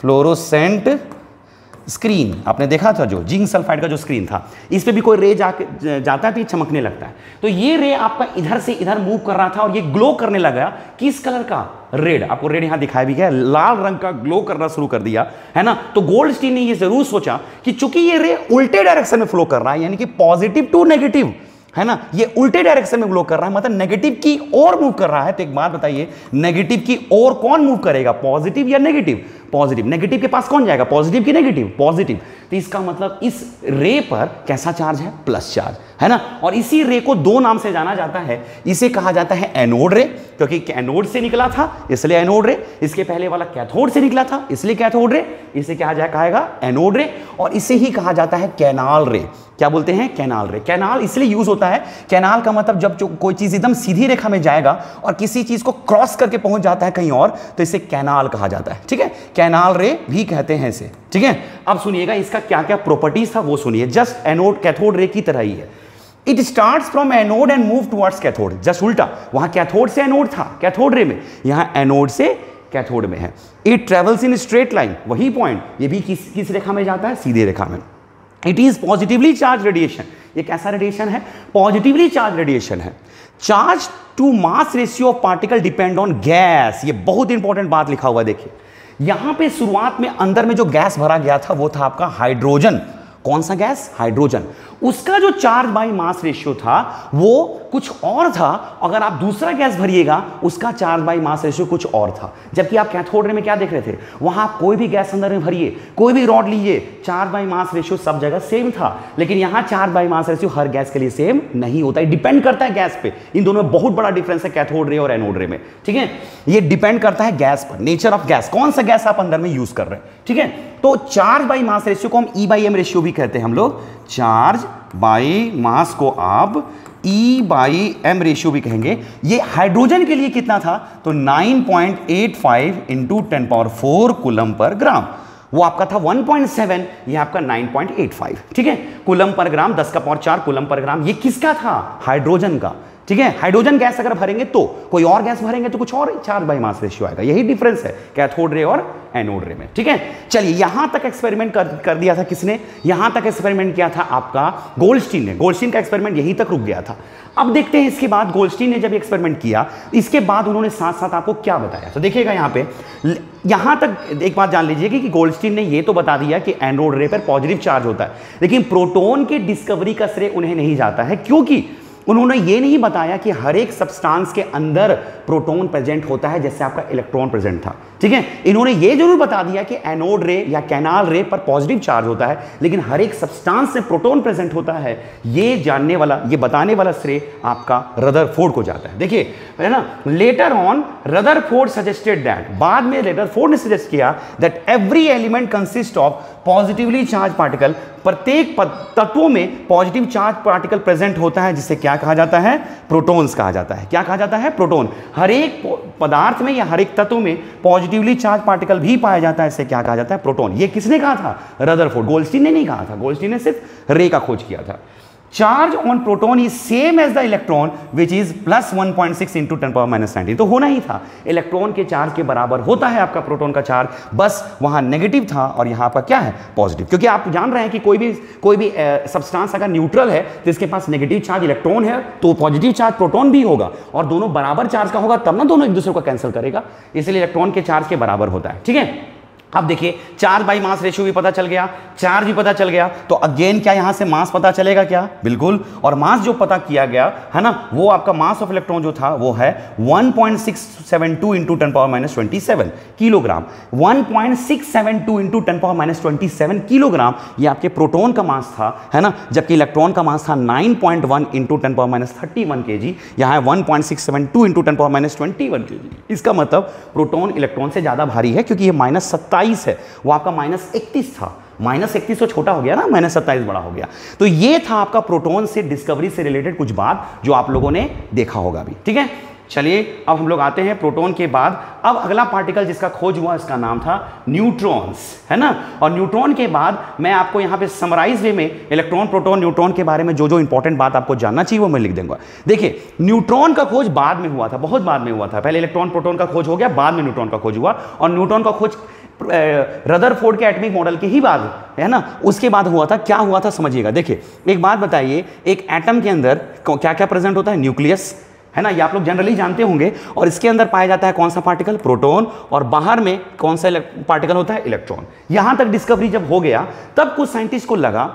फ्लोरोसेंट स्क्रीन आपने देखा था, जो जिंक सल्फाइड का जो स्क्रीन था, इस पे भी कोई रे जा जाता है तो ये चमकने लगता है. तो ये रे आपका इधर से इधर मूव कर रहा था और ये ग्लो करने लगा. किस कलर का? रेड. आपको रेड यहाँ दिखाया भी गया, लाल रंग का ग्लो करना शुरू कर दिया, है ना. तो गोल्डस्टीन ने ये जरूर सोचा कि चूंकि ये रे उल्टे डायरेक्शन में फ्लो कर रहा है, यानी कि पॉजिटिव टू नेगेटिव, है ना, ये उल्टे डायरेक्शन में ग्लो कर रहा है, मतलब नेगेटिव की ओर मूव कर रहा है. तो एक बात बताइए, नेगेटिव की ओर कौन मूव करेगा, पॉजिटिव या नेगेटिव? पॉजिटिव. नेगेटिव के पास कौन जाएगा, पॉजिटिव की नेगेटिव? पॉजिटिव. तो इसका मतलब इस रे पर कैसा चार्ज है, प्लस चार्ज, है ना. और इसी रे को दो नाम से जाना जाता है. इसे कहा जाता है एनोड रे, क्योंकि एनोड से निकला था इसलिए एनोड रे. इसके पहले वाला कैथोड से निकला था इसलिए कैथोड रे. इसे क्या जाएगा, एनोड रे. और इसे ही कहा जाता है कैनाल रे. क्या बोलते हैं, कैनाल रे. कैनाल इसलिए यूज होता है, कैनाल का मतलब जब कोई चीज एकदम सीधी रेखा में जाएगा और किसी चीज को क्रॉस करके पहुंच जाता है कहीं और, तो इसे कैनाल कहा जाता है. ठीक है, कैनाल रे भी कहते हैं इसे. ठीक है, अब सुनिएगा इसका क्या क्या प्रॉपर्टीज था वो सुनिए. जस्ट एनोड कैथोड रे की तरह ही है. It starts from anode and move towards cathode. Just उल्टा, वहां कैथोड से एनोड था कैथोड रे में, यहां एनोड से कैथोड में है. It travels in straight line, वही पॉइंट. ये भी किस किस रेखा में जाता है, सीधी रेखा में. It is positively charge radiation. ये कैसा रेडिएशन है, पॉजिटिवली चार्ज रेडिएशन है. Charge to mass ratio of particle depend on gas. ये बहुत इंपॉर्टेंट बात लिखा हुआ देखिए. यहां पे शुरुआत में अंदर में जो गैस भरा गया था वो था आपका हाइड्रोजन. कौन सा गैस, हाइड्रोजन. उसका जो चार्ज बाई मास रेशियो था वो कुछ और था. अगर आप दूसरा गैस भरिएगा उसका चार्ज बाई मास रेशियो कुछ और था. जबकि आप कैथोड रे में क्या देख रहे थे, वहां आप कोई भी गैस अंदर में भरिए, कोई भी रॉड लीजिए, चार्ज बाई मास रेशियो सब जगह सेम था. लेकिन यहाँ चार्ज बाई मास रेशियो हर गैस के लिए सेम नहीं होता है, डिपेंड करता है गैस पे. इन दोनों में बहुत बड़ा डिफरेंस है, कैथोड रे और एनोड रे में. ठीक है, ये डिपेंड करता है गैस पर, नेचर ऑफ गैस, कौन सा गैस आप अंदर में यूज कर रहे हैं. ठीक है, तो चार्ज बाई मास रेशियो को हम ई बाई एम रेशियो भी कहते हैं. हम लोग चार्ज बाई मास को आप E बाई एम रेशियो भी कहेंगे. ये हाइड्रोजन के लिए कितना था, तो nine point eight five into ten power four coulomb per gram. वो आपका था वन पॉइंट सेवन, ये आपका नाइन पॉइंट एट फाइव. ठीक है, कूलम पर ग्राम, दस का पावर चार कूलम पर ग्राम. ये किसका था, हाइड्रोजन का. ठीक है, हाइड्रोजन गैस अगर भरेंगे तो, कोई और गैस भरेंगे तो कुछ और चार्ज बाई मास रेशियो आएगा. यही डिफरेंस है कैथोड रे और एनोड रे में. ठीक है, चलिए यहां तक एक्सपेरिमेंट कर, कर दिया था किसने, यहां तक एक्सपेरिमेंट किया था आपका गोल्डस्टीन ने. गोल्डस्टीन का एक्सपेरिमेंट यहीं तक रुक गया था. अब देखते हैं इसके बाद गोल्डस्टीन ने जब एक्सपेरिमेंट किया, इसके बाद उन्होंने साथ साथ आपको क्या बताया. तो देखिएगा यहाँ पे, यहाँ तक एक बात जान लीजिए कि, कि गोल्डस्टीन ने ये तो बता दिया कि एनोड रे पर पॉजिटिव चार्ज होता है, लेकिन प्रोटोन की डिस्कवरी का श्रेय उन्हें नहीं जाता है, क्योंकि उन्होंने ये नहीं बताया कि हर एक सब्सटेंस के अंदर प्रोटॉन प्रेजेंट होता है, जैसे आपका इलेक्ट्रॉन प्रेजेंट था. ठीक है। इन्होंने ये जरूर बता दिया कि एनोड रे या कैनाल रे पर पॉजिटिव चार्ज होता है, लेकिन हर एक सब्सटेंस में प्रोटॉन प्रेजेंट होता है, ये जानने वाला, ये बताने वाला श्रेय आपका रदरफोर्ड को जाता है। देखिए है ना, later on Rutherford suggested that, बाद में रदरफोर्ड ने सजेस्ट किया that every element consist of positively charge particle, प्रत्येक तत्वों में पॉजिटिव चार्ज पार्टिकल प्रेजेंट होता है, जिसे क्या कहा जाता है, प्रोटॉन्स कहा जाता है। क्या कहा जाता है, प्रोटॉन। हर एक पदार्थ में या हर एक तत्व में पॉजिटिवली चार्ज पार्टिकल भी पाया जाता है, इसे क्या कहा जाता है, प्रोटॉन। ये किसने कहा था, रदरफोर्ड, गोल्डस्टीन ने नहीं कहा था। गोल्डस्टीन ने सिर्फ रे का खोज किया था। Charge on proton is same as the electron which is plus one point six into ten power minus nineteen, तो होना ही था, इलेक्ट्रॉन के चार्ज के बराबर होता है आपका प्रोटॉन का चार्ज, बस वहाँ नेगेटिव था और यहाँ आपका क्या है, पॉजिटिव। क्योंकि आप जान रहे हैं कि कोई भी कोई भी सब्सटेंस अगर न्यूट्रल है तो इसके पास नेगेटिव चार्ज इलेक्ट्रॉन है तो पॉजिटिव चार्ज प्रोटॉन भी होगा, और दोनों बराबर चार्ज का होगा तब ना दोनों एक दूसरे को कैंसिल करेगा, इसलिए इलेक्ट्रॉन के चार्ज के बराबर होता है। ठीक है, अब देखिए चार्ज बाई मास रेशियो भी पता चल गया, चार्ज भी पता चल गया, तो अगेन क्या यहाँ से मास पता चलेगा क्या, बिल्कुल। और मास जो पता किया गया है ना, वो आपका मास ऑफ इलेक्ट्रॉन जो था वो है one point six seven two into ten power minus twenty seven kilogram, one point six seven two into ten power minus twenty seven kilogram, ये आपके प्रोटोन का मास था है ना, जबकि इलेक्ट्रॉन का मास था nine point one into ten power minus thirty one K G, यहाँ है one point six seven two into ten power minus twenty one K G. इसका मतलब प्रोटोन इलेक्ट्रॉन से ज़्यादा भारी है, क्योंकि ये माइनस सत्तर है, वो आपका माइनस इकतीस था, माइनस इकतीस तो छोटा हो गया ना, माइनस सत्ताईस बड़ा हो गया। तो ये था आपका प्रोटॉन से डिस्कवरी से रिलेटेड कुछ बात जो आप लोगों ने देखा होगा भी। ठीक है, चलिए अब हम लोग आते हैं प्रोटॉन के बाद, अब अगला पार्टिकल जिसका खोज हुआ इसका नाम था न्यूट्रॉन्स है ना, और न्यूट्रॉन के बाद मैं आपको यहाँ पे समराइज वे में इलेक्ट्रॉन प्रोटॉन न्यूट्रॉन के बारे में जो जो इंपॉर्टेंट बात आपको जानना चाहिए वो मैं लिख दूंगा। देखिए न्यूट्रॉन का खोज बाद में हुआ था, बहुत बाद में हुआ था, पहले इलेक्ट्रॉन प्रोटॉन का खोज हो गया, बाद में न्यूट्रॉन का खोज हुआ, और न्यूट्रॉन का खोज रदरफोर्ड के एटमिक मॉडल के ही बाद है ना, उसके बाद हुआ था। क्या हुआ था समझिएगा, देखिए एक बात बताइए, एक एटम के अंदर क्या क्या प्रेजेंट होता है, न्यूक्लियस है ना, ये आप लोग जनरली जानते होंगे, और इसके अंदर पाया जाता है कौन सा पार्टिकल, प्रोटॉन, और बाहर में कौन सा पार्टिकल होता है, इलेक्ट्रॉन। यहाँ तक डिस्कवरी जब हो गया तब कुछ साइंटिस्ट को लगा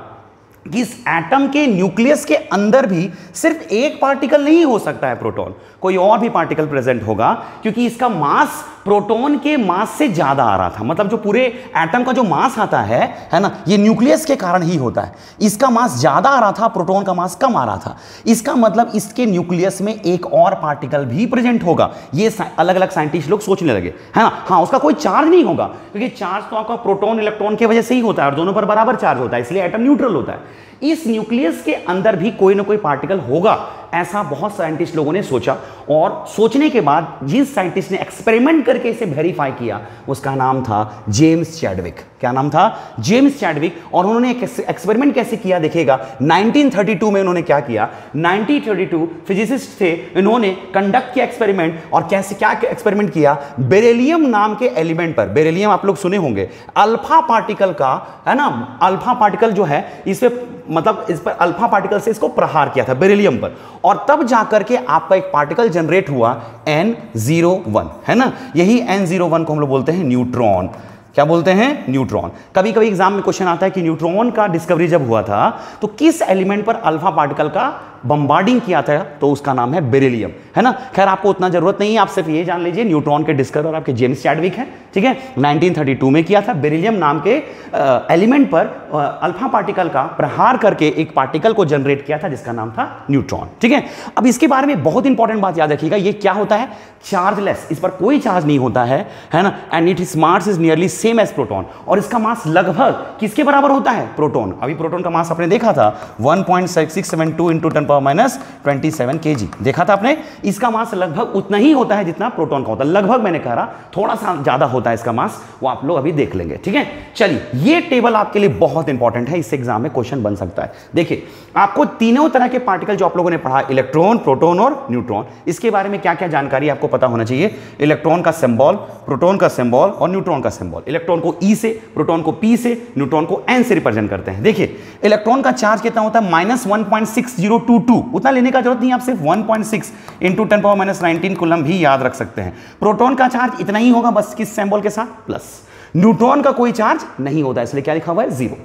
कि इस एटम के न्यूक्लियस के अंदर भी सिर्फ एक पार्टिकल नहीं हो सकता है प्रोटॉन, कोई और भी पार्टिकल प्रेजेंट होगा, क्योंकि इसका मास प्रोटॉन के मास से ज़्यादा आ रहा था। मतलब जो पूरे एटम का जो मास आता है है ना, ये न्यूक्लियस के कारण ही होता है, इसका मास ज़्यादा आ रहा था, प्रोटॉन का मास कम आ रहा था, इसका मतलब इसके न्यूक्लियस में एक और पार्टिकल भी प्रेजेंट होगा, ये अलग अलग साइंटिस्ट लोग सोचने लगे है ना। हाँ, उसका कोई चार्ज नहीं होगा, क्योंकि चार्ज तो आपका प्रोटॉन इलेक्ट्रॉन की वजह से ही होता है और दोनों पर बराबर चार्ज होता है, इसलिए एटम न्यूट्रल होता है। इस न्यूक्लियस के अंदर भी कोई ना कोई पार्टिकल होगा, ऐसा बहुत साइंटिस्ट लोगों ने सोचा, और सोचने के बाद जिस साइंटिस्ट ने एक्सपेरिमेंट करके इसे वेरीफाई किया उसका नाम था जेम्स चैडविक। क्या नाम था, जेम्स चैडविक। और उन्होंने एक एक्सपेरिमेंट कैसे किया देखिएगा, नाइनटीन थर्टी टू में उन्होंने क्या किया, नाइनटीन थर्टी टू फिजिसिस्ट थे, इन्होंने कंडक्ट किया एक्सपेरिमेंट, और कैसे क्या एक्सपेरिमेंट किया, बेरिलियम नाम के एलिमेंट पर, बेरिलियम आप लोग सुने होंगे, अल्फा पार्टिकल का है ना, अल्फा पार्टिकल जो है इस पर मतलब इस पर अल्फा पार्टिकल से इसको प्रहार किया था बेरिलियम पर, और तब जाकर के आपका एक पार्टिकल जनरेट हुआ एन ज़ीरो वन है ना, यही एन ज़ीरो वन को हम लोग बोलते हैं न्यूट्रॉन। क्या बोलते हैं, न्यूट्रॉन। कभी कभी एग्जाम में क्वेश्चन आता है कि न्यूट्रॉन का डिस्कवरी जब हुआ था तो किस एलिमेंट पर अल्फा पार्टिकल का बम्बार्डिंग किया था, तो उसका नाम है बेरिलियम है ना। खैर आपको उतना जरूरत नहीं है, आप सिर्फ ये जान लीजिए न्यूट्रॉन के डिस्कवर आपके जेम्स चैडविक हैं। ठीक है, नाइनटीन थर्टी टू में किया था, बेरिलियम नाम के आ, एलिमेंट पर आ, अल्फा पार्टिकल का प्रहार करके एक पार्टिकल को जनरेट किया था जिसका नाम था न्यूट्रॉन। ठीक है, अब इसके बारे में बहुत इंपॉर्टेंट बात याद रखिएगा, ये क्या होता है, चार्जलेस, इस पर कोई चार्ज नहीं होता है है ना, and it is mass is nearly same as proton, और इसका मास लगभग किसके बराबर होता है, प्रोटॉन। अभी प्रोटॉन का मास आपने देखा था one point six seven two into ten power minus twenty seven kg, देखा था आपने, इसका मास लगभग उतना ही होता है जितना प्रोटॉन का होता है, लगभग मैंने कह रहा, थोड़ा सा ज्यादा होता है इसका मास, वो आप लोग अभी देख लेंगे। ठीक है, चलिए ये टेबल आपके लिए बहुत इंपॉर्टेंट है, इससे एग्जाम में क्वेश्चन बन सकता है। देखिए आपको तीनों तरह के पार्टिकल जो आप लोगों ने पढ़ा, इलेक्ट्रॉन प्रोटॉन और न्यूट्रॉन, इसके बारे में क्या क्या जानकारी आपको पता होना चाहिए, इलेक्ट्रॉन का सिंबल, प्रोटॉन का सिंबल और न्यूट्रॉन का सिंबल। इलेक्ट्रॉन को E से, प्रोटॉन को P से, न्यूट्रॉन को N से रिप्रेजेंट करते हैं। देखिए इलेक्ट्रॉन का चार्ज कितना होता है, minus one point six zero two two, उतना लेने का जरूरत नहीं, आप सिर्फ one point six into ten power minus nineteen coulomb भी याद रख सकते हैं। प्रोटॉन का चार्ज इतना ही होगा, बस किस सिंबल के साथ, प्लस। न्यूट्रॉन का कोई चार्ज नहीं होता, इसलिए क्या लिखा हुआ है, zero.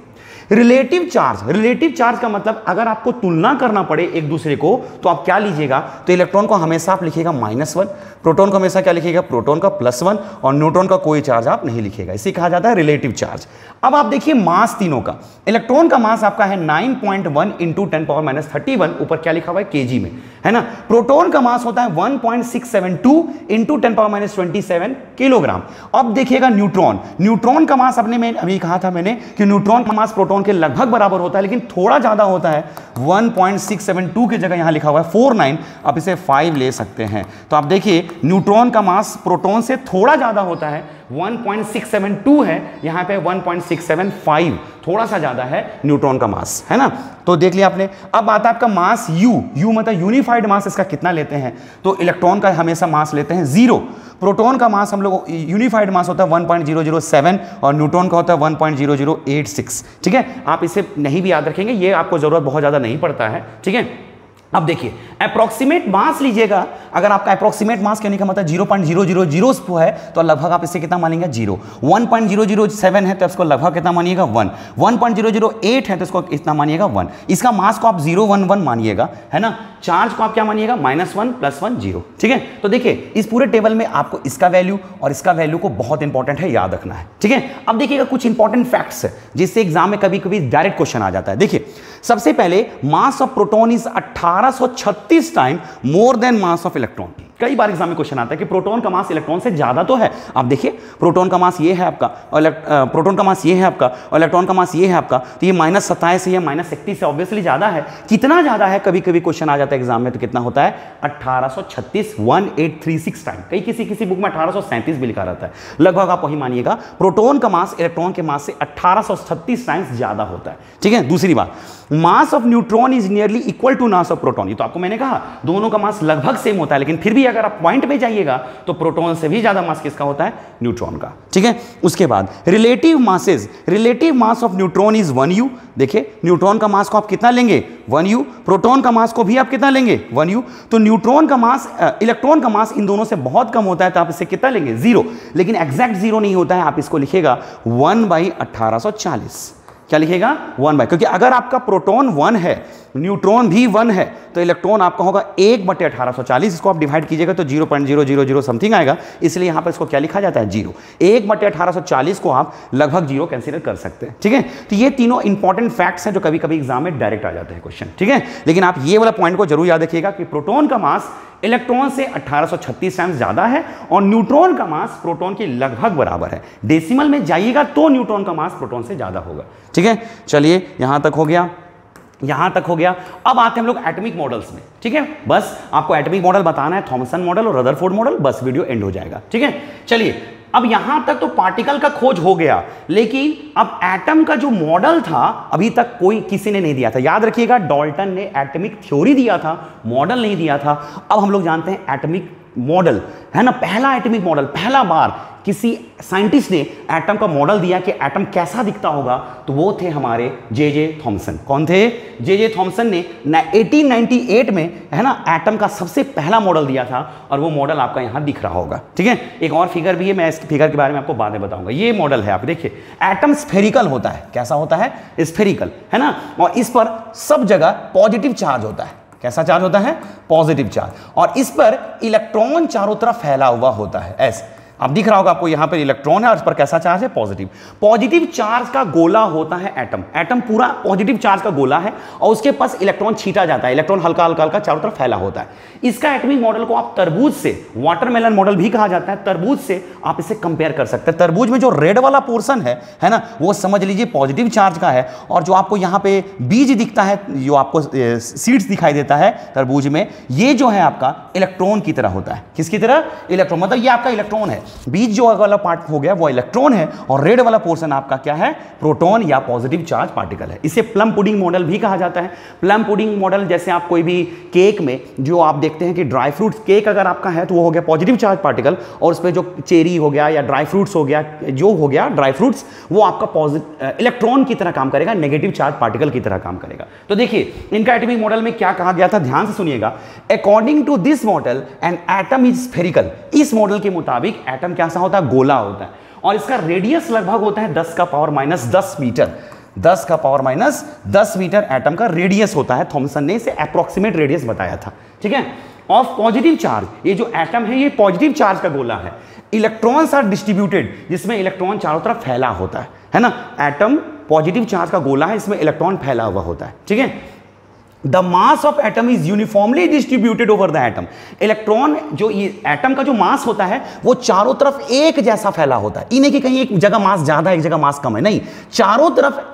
Relative charge, relative charge का मतलब अगर आपको तुलना करना पड़े एक दूसरे को तो आप क्या लीजिएगा, तो इलेक्ट्रॉन को हमेशा आप लिखिएगा माइनस वन, प्रोटॉन को हमेशा क्या लिखिएगा, प्रोटॉन का प्लस वन, और न्यूट्रॉन का कोई चार्ज आप नहीं लिखिएगा। इसे कहा जाता है रिलेटिव चार्ज। अब आप देखिए मास तीनों का, इलेक्ट्रॉन का मास आपका है nine point one into ten power minus thirty one, ऊपर क्या लिखा हुआ है केजी में, है ना। प्रोटॉन का मास होता है one point six seven two into ten power minus twenty seven kilogram. अब देखिएगा न्यूट्रॉन, न्यूट्रॉन का मास अपने में अभी कहा था मैंने कि न्यूट्रॉन का मास प्रोटॉन के लगभग बराबर होता है, लेकिन थोड़ा ज्यादा होता है, one point six seven two की जगह यहां लिखा हुआ है फोर्टी नाइन, आप इसे फाइव ले सकते हैं। तो आप देखिए न्यूट्रॉन का मास प्रोटॉन से थोड़ा ज्यादा होता है, one point six seven two है, यहां पे one point six seven five, थोड़ा सा ज्यादा है न्यूट्रॉन का मास, है ना। तो देख लिया आपने। अब आता है आपका मास U, U मतलब यूनिफाइड मास, इसका कितना लेते हैं, तो इलेक्ट्रॉन का हमेशा मास लेते हैं जीरो, प्रोटॉन का मास हम लोग यूनिफाइड मास होता है one point zero zero seven और न्यूट्रॉन का होता है one point zero zero eight six, ठीक है। आप इसे नहीं भी याद रखेंगे, ये आपको जरूरत बहुत ज़्यादा नहीं पड़ता है, ठीक है। अब देखिए अप्रॉक्सीमेट मास लीजिएगा, अगर आपका अप्रॉक्सीमेट मास कहने का मतलब zero point zero zero zero है तो लगभग आप इसे कितना मानेंगे zero, one point zero zero seven है तो इसको लगभग कितना मानिएगा one, one point zero zero eight है तो इसको कितना मानिएगा वन। इसका मास को आप जीरो वन वन मानिएगा, है ना। चार्ज को आप क्या मानिएगा, minus one plus one zero, ठीक है। तो देखिए इस पूरे टेबल में आपको इसका वैल्यू और इसका वैल्यू को बहुत इंपॉर्टेंट है याद रखना है, ठीक है। अब देखिएगा कुछ इंपॉर्टेंट फैक्ट्स है जिससे एग्जाम में कभी कभी डायरेक्ट क्वेश्चन आ जाता है। देखिए सबसे पहले मास ऑफ प्रोटोन इज अठारह सौ छत्तीस time more than mass of electron. कई बार एग्जाम में क्वेश्चन आता है कि प्रोटॉन का मास इलेक्ट्रॉन से ज्यादा तो है, आप देखिए प्रोटॉन का मास ये है आपका और प्रोटॉन का मास ये है आपका और इलेक्ट्रॉन का मास ये है आपका, तो ये माइनस सत्ताईस से या माइनस इकतीस से ऑब्वियसली ज्यादा है। कितना ज्यादा है कभी कभी क्वेश्चन आ जाता है एग्जाम में, तो कितना होता है अठारह सौ छत्तीस, अठारह सौ छत्तीस टाइम, कई किसी किसी बुक में अठारह सौ सैंतीस भी लिखा रहता है, लगभग आप वही मानिएगा। प्रोटॉन का मास इलेक्ट्रॉन के मास से अठारह सौ छत्तीस टाइम्स ज्यादा होता है, ठीक है। दूसरी बात, mass of neutron is nearly equal to mass of proton, ये तो आपको मैंने कहा दोनों का मास लगभग सेम होता है, लेकिन फिर भी अगर आप पॉइंट पे जाइएगा तो प्रोटॉन से भी ज्यादा मास किसका होता है, न्यूट्रॉन का, ठीक है। उसके बाद relative masses, relative mass of neutron is one U, देखिए न्यूट्रॉन का मास को आप कितना लेंगे वन यू, प्रोटॉन का मास को भी आप कितना लेंगे वन यू, तो न्यूट्रॉन का मास इलेक्ट्रॉन का मास इन दोनों से बहुत कम होता है, तो आप इसे कितना लेंगे जीरो, लेकिन एग्जैक्ट जीरो नहीं होता है, आप इसको लिखेगा वन बाई अट्ठारह सौ चालीस, क्या लिखेगा वन बाई, क्योंकि अगर आपका प्रोटॉन वन है न्यूट्रॉन भी वन है तो इलेक्ट्रॉन आपका होगा एक बटे अठारह सौ चालीस, इसको आप डिवाइड कीजिएगा तो zero point zero zero zero something आएगा, इसलिए यहाँ पर इसको क्या लिखा जाता है जीरो। एक बटे अठारह सौ चालीस को आप लगभग जीरो कंसीडर कर सकते हैं, ठीक है। तो ये तीनों इंपॉर्टेंट फैक्ट्स हैं जो कभी कभी एग्जाम में डायरेक्ट आ जाते हैं क्वेश्चन, ठीक है। लेकिन आप ये वाला पॉइंट को जरूर याद रखिएगा कि प्रोटॉन का मास इलेक्ट्रॉन से अठारह सौ छत्तीस टाइम्स ज़्यादा है और न्यूट्रॉन का मास प्रोटॉन के लगभग बराबर है। डेसिमल में जाइएगा तो न्यूट्रॉन का मास प्रोटॉन से ज़्यादा होगा, ठीक है। चलिए यहाँ तक हो गया, यहाँ तक हो गया। अब आते हैं हम लोग एटॉमिक मॉडल्स में, ठीक है। बस आपको एटॉमिक मॉडल बताना है, थॉमसन मॉडल और रदरफोर्ड मॉडल, बस वीडियो एंड हो जाएगा, ठीक है। चलिए अब यहाँ तक तो पार्टिकल का खोज हो गया, लेकिन अब एटम का जो मॉडल था अभी तक कोई किसी ने नहीं दिया था। याद रखिएगा डाल्टन ने एटॉमिक थ्योरी दिया था, मॉडल नहीं दिया था। अब हम लोग जानते हैं एटॉमिक मॉडल, है ना। पहला एटॉमिक मॉडल, पहला बार किसी साइंटिस्ट ने एटम का मॉडल दिया कि एटम कैसा दिखता होगा, तो वो थे हमारे जे जे थॉमसन। कौन थे? जे जे थॉमसन ने अठारह सौ अट्ठानवे में, है ना, एटम का सबसे पहला मॉडल दिया था और वो मॉडल आपका यहाँ दिख रहा होगा, ठीक है। एक और फिगर भी है, मैं इस फिगर के बारे में आपको बाद में बताऊंगा। ये मॉडल है, आप देखिए एटम स्फेरिकल होता है। कैसा होता है? स्फेरिकल, है ना। और इस पर सब जगह पॉजिटिव चार्ज होता है। कैसा चार्ज होता है? Positive charge. और इस पर इलेक्ट्रॉन चारों तरफ फैला हुआ होता है। ऐसे अब दिख रहा होगा आपको, यहाँ पर इलेक्ट्रॉन है और इस पर कैसा चार्ज है? पॉजिटिव। पॉजिटिव चार्ज का गोला होता है एटम। एटम पूरा पॉजिटिव चार्ज का गोला है और उसके पास इलेक्ट्रॉन छीटा जाता है। इलेक्ट्रॉन हल्का हल्का हल्का चारों तरफ फैला होता है। इसका एटॉमिक मॉडल को आप तरबूज से, वाटरमेलन मॉडल भी कहा जाता है, तरबूज से आप इसे कंपेयर कर सकते हैं। तरबूज में जो रेड वाला पोर्सन है, है ना, वो समझ लीजिए पॉजिटिव चार्ज का है, और जो आपको यहाँ पे बीज दिखता है, जो आपको सीड्स दिखाई देता है तरबूज में, ये जो है आपका इलेक्ट्रॉन की तरह होता है। किसकी तरह? इलेक्ट्रॉन, मतलब ये आपका इलेक्ट्रॉन है। बीच जो वाला पार्ट हो गया वो इलेक्ट्रॉन है और रेड वाला पोर्शन आपका क्या है? प्रोटॉन या पॉजिटिव चार्ज पार्टिकल है। इसे प्लम पुडिंग मॉडल भी कहा जाता है। प्लम पुडिंग मॉडल जैसे आप कोई भी केक में जो आप देखते हैं कि ड्राई फ्रूट्स केक अगर आपका है तो वो हो गया पॉजिटिव चार्ज पार्टिकल, और उस पर जो चेरी हो गया या ड्राई फ्रूट्स हो गया, जो हो गया ड्राई फ्रूट्स, वो आपका इलेक्ट्रॉन की तरह काम करेगा, नेगेटिव चार्ज पार्टिकल की तरह काम करेगा। तो देखिए इनका एटॉमिक मॉडल में क्या कहा गया था, ध्यान से सुनिएगा। According to this model an atom is spherical. इस मॉडल के मुताबिक एटम कैसा होता है? गोला होता है, और इसका रेडियस लगभग होता है दस का पावर माइनस दस मीटर। दस का पावर माइनस दस मीटर एटम का रेडियस होता है। थॉमसन ने इसे अप्रोक्सीमेट रेडियस बताया था, ठीक है, ऑफ पॉजिटिव चार्ज। ये जो एटम है ये पॉजिटिव चार्ज का गोला है। इलेक्ट्रॉन्स आर डिस्ट्रीब्यूटेड, जिसमें इलेक्ट्रॉन चारों तरफ फैला होता है, है ना। एटम पॉजिटिव चार्ज का गोला है, इसमें इलेक्ट्रॉन फैला हुआ होता है, ठीक है। The mass of atom is uniformly distributed over the atom. Electron जो ये एटम का जो मास होता है वो चारों तरफ एक जैसा फैला होता है। इन्हें कि कहीं एक जगह मास ज्यादा एक जगह मास कम है, नहीं, चारों तरफ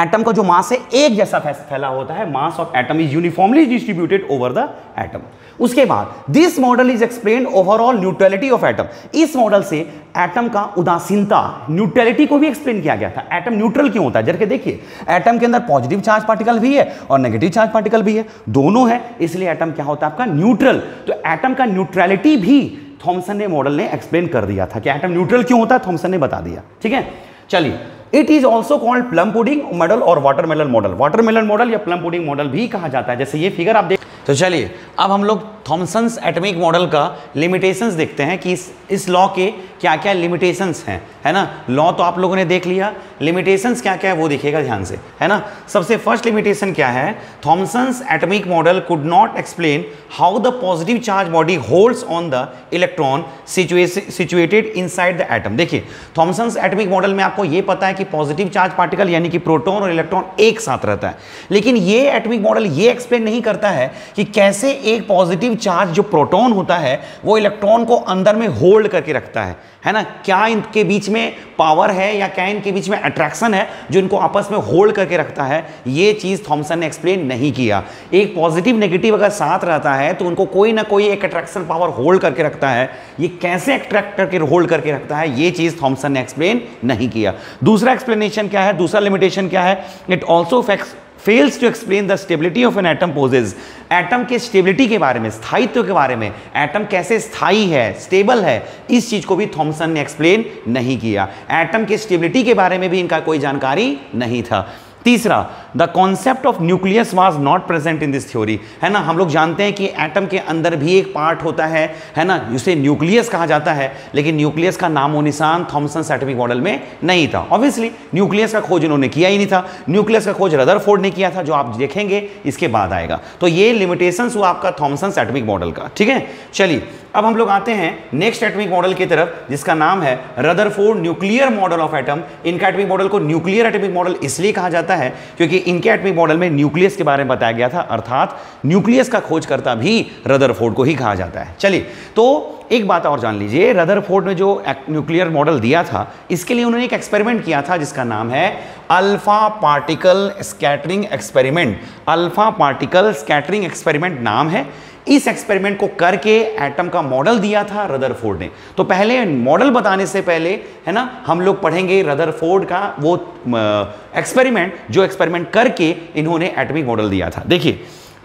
एटम का जो मास है एक जैसा फैला होता है। Mass of atom is uniformly distributed over the atom. उसके बाद this model is explain overall neutrality of atom. इस मॉडल से एटम का उदासीनता, न्यूट्रलिटी को भी एक्सप्लेन किया गया था। एटम न्यूट्रल क्यों होता है, जरा के देखिए। एटम के अंदर पॉजिटिव चार्ज पार्टिकल भी है और नेगेटिव चार्ज पार्टिकल भी है, दोनों है, इसलिए एटम क्या होता है आपका, न्यूट्रल। तो एटम का न्यूट्रलिटी भी थॉमसन ने मॉडल ने एक्सप्लेन कर दिया था कि एटम न्यूट्रल क्यों होता है, थॉमसन ने बता दिया, ठीक है। चलिए, it is also called plum pudding model और वाटरमेलन मॉडल। वाटरमेलन मॉडल या प्लम पुडिंग मॉडल भी कहा जाता है, जैसे ये फिगर आप देख। तो चलिए अब हम लोग थॉमसन्स एटमिक मॉडल का लिमिटेशंस देखते हैं कि इस इस लॉ के क्या क्या लिमिटेशंस हैं, है ना। लॉ तो आप लोगों ने देख लिया, लिमिटेशंस क्या क्या है वो देखिएगा ध्यान से, है ना। सबसे फर्स्ट लिमिटेशन क्या है, Thomson's atomic model could not explain how the positive charge body holds on the electron situated inside the atom. देखिए, थॉमसन्स एटमिक मॉडल में आपको ये पता है कि पॉजिटिव चार्ज पार्टिकल यानी कि प्रोटॉन और इलेक्ट्रॉन एक साथ रहता है, लेकिन ये एटमिक मॉडल ये एक्सप्लेन नहीं करता है कि कैसे एक पॉजिटिव चार्ज जो प्रोटॉन होता है वो इलेक्ट्रॉन को अंदर में होल्ड करके रखता है, है ना। क्या इनके बीच में पावर है या क्या इनके बीच में अट्रैक्शन है जो इनको आपस में होल्ड करके रखता है, ये चीज़ थॉमसन ने एक्सप्लेन नहीं किया। एक पॉजिटिव नेगेटिव अगर साथ रहता है तो उनको कोई ना कोई एक अट्रैक्शन पावर होल्ड करके रखता है, ये कैसे अट्रैक्ट करके होल्ड करके रखता है, ये चीज़ थॉमसन ने एक्सप्लेन नहीं किया। दूसरा एक्सप्लेनेशन क्या है, दूसरा लिमिटेशन क्या है, it also fax fails to explain the stability of an atom poses. Atom के स्टेबिलिटी के बारे में, स्थायित्व के बारे में, एटम कैसे स्थायी है, स्टेबल है, इस चीज़ को भी थॉमसन ने एक्सप्लेन नहीं किया। एटम के स्टेबिलिटी के बारे में भी इनका कोई जानकारी नहीं था। तीसरा, the concept of nucleus was not present in this theory, है ना। हम लोग जानते हैं कि एटम के अंदर भी एक पार्ट होता है, है ना, उसे न्यूक्लियस कहा जाता है, लेकिन न्यूक्लियस का नामो निशान थॉमसन्स एटमिक मॉडल में नहीं था। ऑब्वियसली न्यूक्लियस का खोज इन्होंने किया ही नहीं था, न्यूक्लियस का खोज रदरफोर्ड ने किया था, जो आप देखेंगे इसके बाद आएगा। तो ये लिमिटेशंस हुआ आपका थॉमसन्स एटमिक मॉडल का, ठीक है। चलिए अब हम लोग आते हैं नेक्स्ट एटमिक मॉडल की तरफ, जिसका नाम है Rutherford nuclear model of atom. इनका एटमिक मॉडल को न्यूक्लियर एटमिक मॉडल इसलिए कहा जाता है क्योंकि इनके एटमिक मॉडल में न्यूक्लियस के बारे में बताया गया था, अर्थात न्यूक्लियस का खोजकर्ता भी रदरफोर्ड को ही कहा जाता है। चलिए, तो एक बात और जान लीजिए, रदरफोर्ड ने जो न्यूक्लियर मॉडल दिया था इसके लिए उन्होंने एक एक्सपेरिमेंट किया था जिसका नाम है alpha particle scattering experiment. Alpha particle scattering experiment नाम है। इस एक्सपेरिमेंट को करके एटम का मॉडल दिया था रदरफोर्ड ने। तो पहले मॉडल बताने से पहले, है ना, हम लोग पढ़ेंगे रदरफोर्ड का वो एक्सपेरिमेंट जो एक्सपेरिमेंट करके इन्होंने एटमिक मॉडल दिया था। देखिए,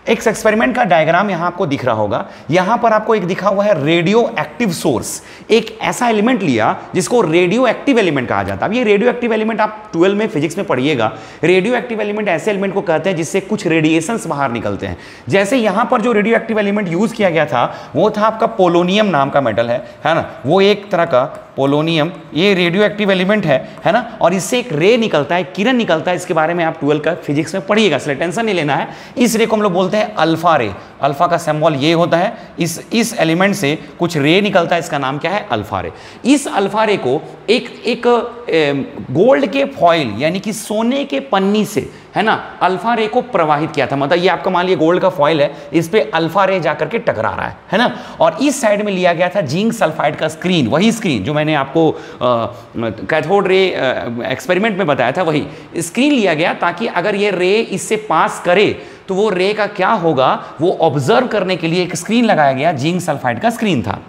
एक एक्सपेरिमेंट का डायग्राम यहाँ आपको दिख रहा होगा। यहाँ पर आपको एक दिखा हुआ है रेडियो एक्टिव सोर्स, एक ऐसा एलिमेंट लिया जिसको रेडियो एक्टिव एलिमेंट कहा जाता है। अब ये रेडियो एक्टिव एलिमेंट आप ट्वेल्थ में फिजिक्स में पढ़िएगा। रेडियो एक्टिव एलिमेंट ऐसे एलिमेंट को कहते हैं जिससे कुछ रेडिएशंस बाहर निकलते हैं। जैसे यहाँ पर जो रेडियो एक्टिव एलिमेंट यूज़ किया गया था वो था आपका पोलोनियम नाम का मेटल, है है ना। वो एक तरह का पोलोनियम, ये रेडियो एक्टिव एलिमेंट है, है ना, और इससे एक रे निकलता है, किरण निकलता है। इसके बारे में आप ट्वेल्थ का फिजिक्स में पढ़िएगा, इसलिए टेंशन नहीं लेना है। इस रे को हम लोग बोलते हैं अल्फा रे। अल्फा का सिंबल ये होता है। इस इस एलिमेंट से कुछ रे निकलता है, इसका नाम क्या है, अल्फा रे। इस अल्फा रे को एक एक गोल्ड के फॉइल यानी कि सोने के पन्नी से, है ना, अल्फा रे को प्रवाहित किया था। मतलब ये आपका मान लिया गोल्ड का फॉइल है, इस पे अल्फा रे जाकर के टकरा रहा है, है ना। और इस साइड में लिया गया था जिंक सल्फाइड का स्क्रीन, वही स्क्रीन जो मैंने आपको कैथोड रे एक्सपेरिमेंट में बताया था, वही स्क्रीन लिया गया ताकि अगर ये रे इससे पास करे तो वो रे का क्या होगा, वो ऑब्जर्व करने के लिए एक स्क्रीन लगाया गया, जिंक सल्फाइड का स्क्रीन था।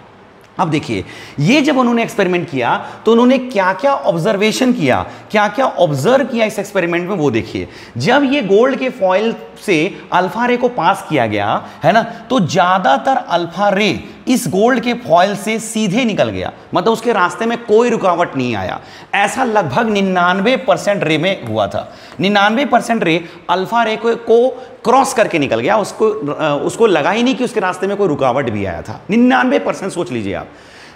अब देखिए, ये जब उन्होंने एक्सपेरिमेंट किया तो उन्होंने क्या क्या ऑब्जर्वेशन किया, क्या क्या ऑब्जर्व किया इस एक्सपेरिमेंट में, वो देखिए। जब ये गोल्ड के फॉइल से अल्फा रे को पास किया गया, है ना, तो ज़्यादातर अल्फा रे इस गोल्ड के फॉइल से सीधे निकल गया, मतलब उसके रास्ते में कोई रुकावट नहीं आया। ऐसा लगभग निन्यानवे परसेंट रे में हुआ था। निन्यानवे परसेंट रे अल्फा रे को, को क्रॉस करके निकल गया, उसको उसको लगा ही नहीं कि उसके रास्ते में कोई रुकावट भी आया था। निन्यानवे परसेंट सोच लीजिए आप,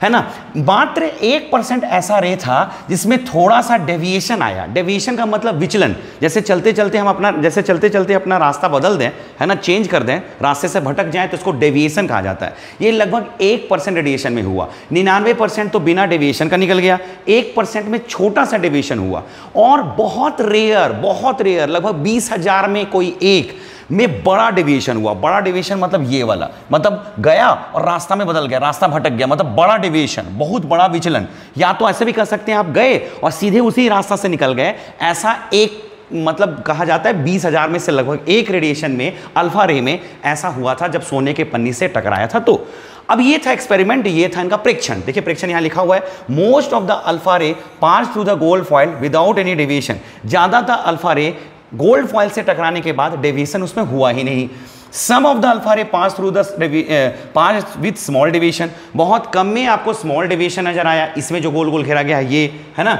है ना, मात्र एक परसेंट ऐसा रे था जिसमें थोड़ा सा डेविएशन आया। डेविएशन का मतलब विचलन, जैसे चलते चलते हम अपना जैसे चलते चलते अपना रास्ता बदल दें, है ना, चेंज कर दें, रास्ते से भटक जाए तो इसको डेविएशन कहा जाता है। ये लगभग एक परसेंट डेविएशन में हुआ, निन्यानवे परसेंट तो बिना डेविएशन का निकल गया, एक परसेंट में छोटा सा डेविएशन हुआ, और बहुत रेयर बहुत रेयर लगभग बीस हजार में कोई एक में बड़ा डेविएशन हुआ। बड़ा डेविएशन मतलब ये वाला, मतलब गया और रास्ता में बदल गया, रास्ता भटक गया, मतलब बड़ा डेविएशन, बहुत बड़ा विचलन। या तो ऐसे भी कह सकते हैं आप गए और सीधे उसी रास्ता से निकल गए, ऐसा एक मतलब कहा जाता है बीस हजार में से लगभग एक रेडिएशन में, अल्फा रे में ऐसा हुआ था जब सोने के पन्नी से टकराया था। तो अब ये था एक्सपेरिमेंट, ये था इनका प्रेक्षण। देखिए प्रेक्षण यहाँ लिखा हुआ है, most of the alpha ray pass through the gold foil without any deviation. ज्यादातर अल्फा रे गोल्ड फॉयल से टकराने के बाद डेविएशन उसमें हुआ ही नहीं। सम of the alpha ray pass through the pass with small deviation, बहुत कम में आपको स्मॉल डेविएशन नजर आया, इसमें जो गोल गोल घेरा गया है ये, है ना।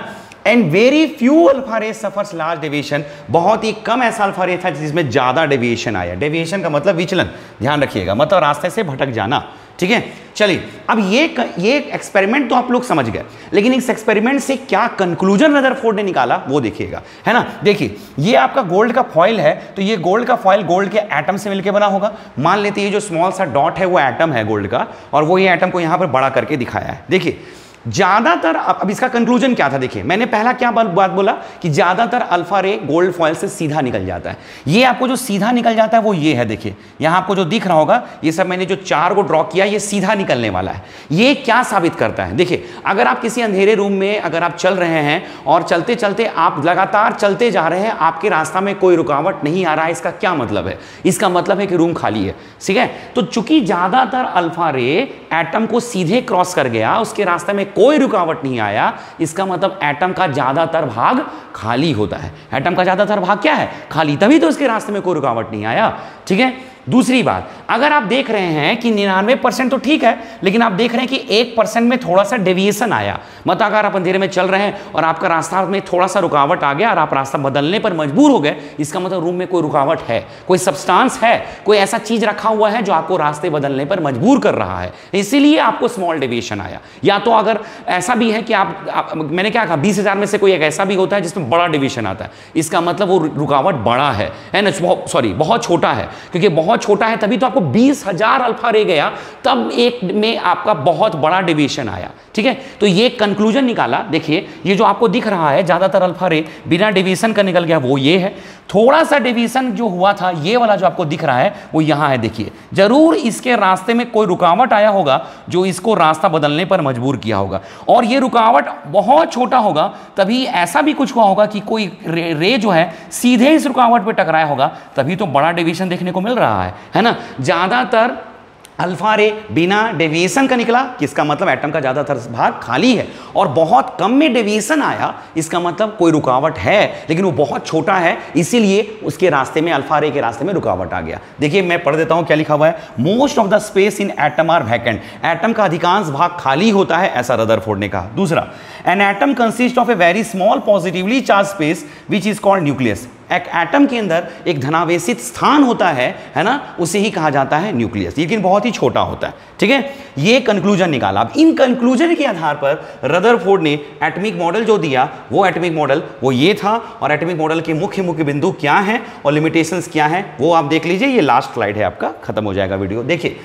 And very few alpha ray suffers large deviation, बहुत ही कम ऐसा अल्फा रे था जिसमें ज़्यादा डेविएशन आया। डेविएशन का मतलब विचलन, ध्यान रखिएगा, मतलब रास्ते से भटक जाना, ठीक है। चलिए, अब ये ये एक्सपेरिमेंट तो आप लोग समझ गए, लेकिन इस एक्सपेरिमेंट से क्या कंक्लूजन रदरफोर्ड ने निकाला वो देखिएगा, है ना। देखिए, ये आपका गोल्ड का फॉयल है, तो ये गोल्ड का फॉयल गोल्ड के एटम से मिलकर बना होगा। मान लेते हैं ये जो स्मॉल सा डॉट है वो एटम है गोल्ड का, और वो ये एटम को यहाँ पर बड़ा करके दिखाया है। देखिए ज़्यादातर, अब इसका कंक्लूजन क्या था, देखिए मैंने पहला क्या बात बोला कि ज़्यादातर अल्फा रे गोल्ड फॉयल से सीधा निकल जाता है। ये आपको जो सीधा निकल जाता है वो ये है, देखिए यहाँ आपको जो दिख रहा होगा ये सब मैंने जो चार को ड्रॉ किया ये सीधा निकलने वाला है। ये क्या साबित करता है, देखिए अगर आप किसी अंधेरे रूम में अगर आप चल रहे हैं और चलते चलते आप लगातार चलते जा रहे हैं, आपके रास्ता में कोई रुकावट नहीं आ रहा है, इसका क्या मतलब है? इसका मतलब है कि रूम खाली है, ठीक है। तो चूंकि ज़्यादातर अल्फा रे एटम को सीधे क्रॉस कर गया, उसके रास्ते में कोई रुकावट नहीं आया, इसका मतलब एटम का ज्यादातर भाग खाली होता है। एटम का ज्यादातर भाग क्या है? खाली, तभी तो उसके रास्ते में कोई रुकावट नहीं आया, ठीक है। दूसरी बात, अगर आप देख रहे हैं कि निन्यानवे परसेंट तो ठीक है, लेकिन आप देख रहे हैं कि एक परसेंट में थोड़ा सा डेविएशन आया, मतलब अगर आप अंधेरे में चल रहे हैं और आपका रास्ता में थोड़ा सा रुकावट आ गया और आप रास्ता बदलने पर मजबूर हो गए, इसका मतलब रूम में कोई रुकावट है, कोई सब्सटेंस है, कोई ऐसा चीज़ रखा हुआ है जो आपको रास्ते बदलने पर मजबूर कर रहा है, इसीलिए आपको स्मॉल डेविएशन आया। या तो अगर ऐसा भी है कि आप, आप मैंने क्या कहा, बीस हज़ार में से कोई एक ऐसा भी होता है जिसमें बड़ा डेविएशन आता है, इसका मतलब वो रुकावट बड़ा है, है ना, सॉरी बहुत छोटा है, क्योंकि छोटा है तभी तो आपको बीस हजार अल्फा रे गया, तब एक में आपका बहुत बड़ा डेविएशन आया, ठीक है। तो ये कंक्लूजन निकाला, देखिए ये जो आपको दिख रहा है ज्यादातर अल्फा रे बिना डेविएशन का निकल गया वो ये है, थोड़ा सा डेविएशन जो हुआ था ये वाला जो आपको दिख रहा है वो यहाँ है। देखिए जरूर इसके रास्ते में कोई रुकावट आया होगा जो इसको रास्ता बदलने पर मजबूर किया होगा, और ये रुकावट बहुत छोटा होगा, तभी ऐसा भी कुछ हुआ होगा कि कोई रे, रे जो है सीधे इस रुकावट पर टकराया होगा, तभी तो बड़ा डेविएशन देखने को मिल रहा है, है ना। ज्यादातर अल्फा रे बिना डेविएशन का निकला, किसका मतलब एटम का ज़्यादातर भाग खाली है, और बहुत कम में डेविएशन आया, इसका मतलब कोई रुकावट है लेकिन वो बहुत छोटा है, इसीलिए उसके रास्ते में अल्फा रे के रास्ते में रुकावट आ गया। देखिए मैं पढ़ देता हूँ क्या लिखा हुआ है, most of the space in atom are vacant, atom का अधिकांश भाग खाली होता है, ऐसा रदरफोर्ड ने कहा। दूसरा, an atom consist of a very small positively charge space which is called nucleus, एक एटम के अंदर एक धनावेशित स्थान होता है, है ना, उसे ही कहा जाता है न्यूक्लियस, लेकिन बहुत ही छोटा होता है, ठीक है। ये कंक्लूजन निकाला। अब इन कंक्लूजन के आधार पर रदरफोर्ड ने एटमिक मॉडल जो दिया वो एटमिक मॉडल वो ये था, और एटमिक मॉडल के मुख्य मुख्य बिंदु क्या हैं और लिमिटेशंस क्या हैं वो आप देख लीजिए। ये लास्ट स्लाइड है, आपका खत्म हो जाएगा वीडियो। देखिए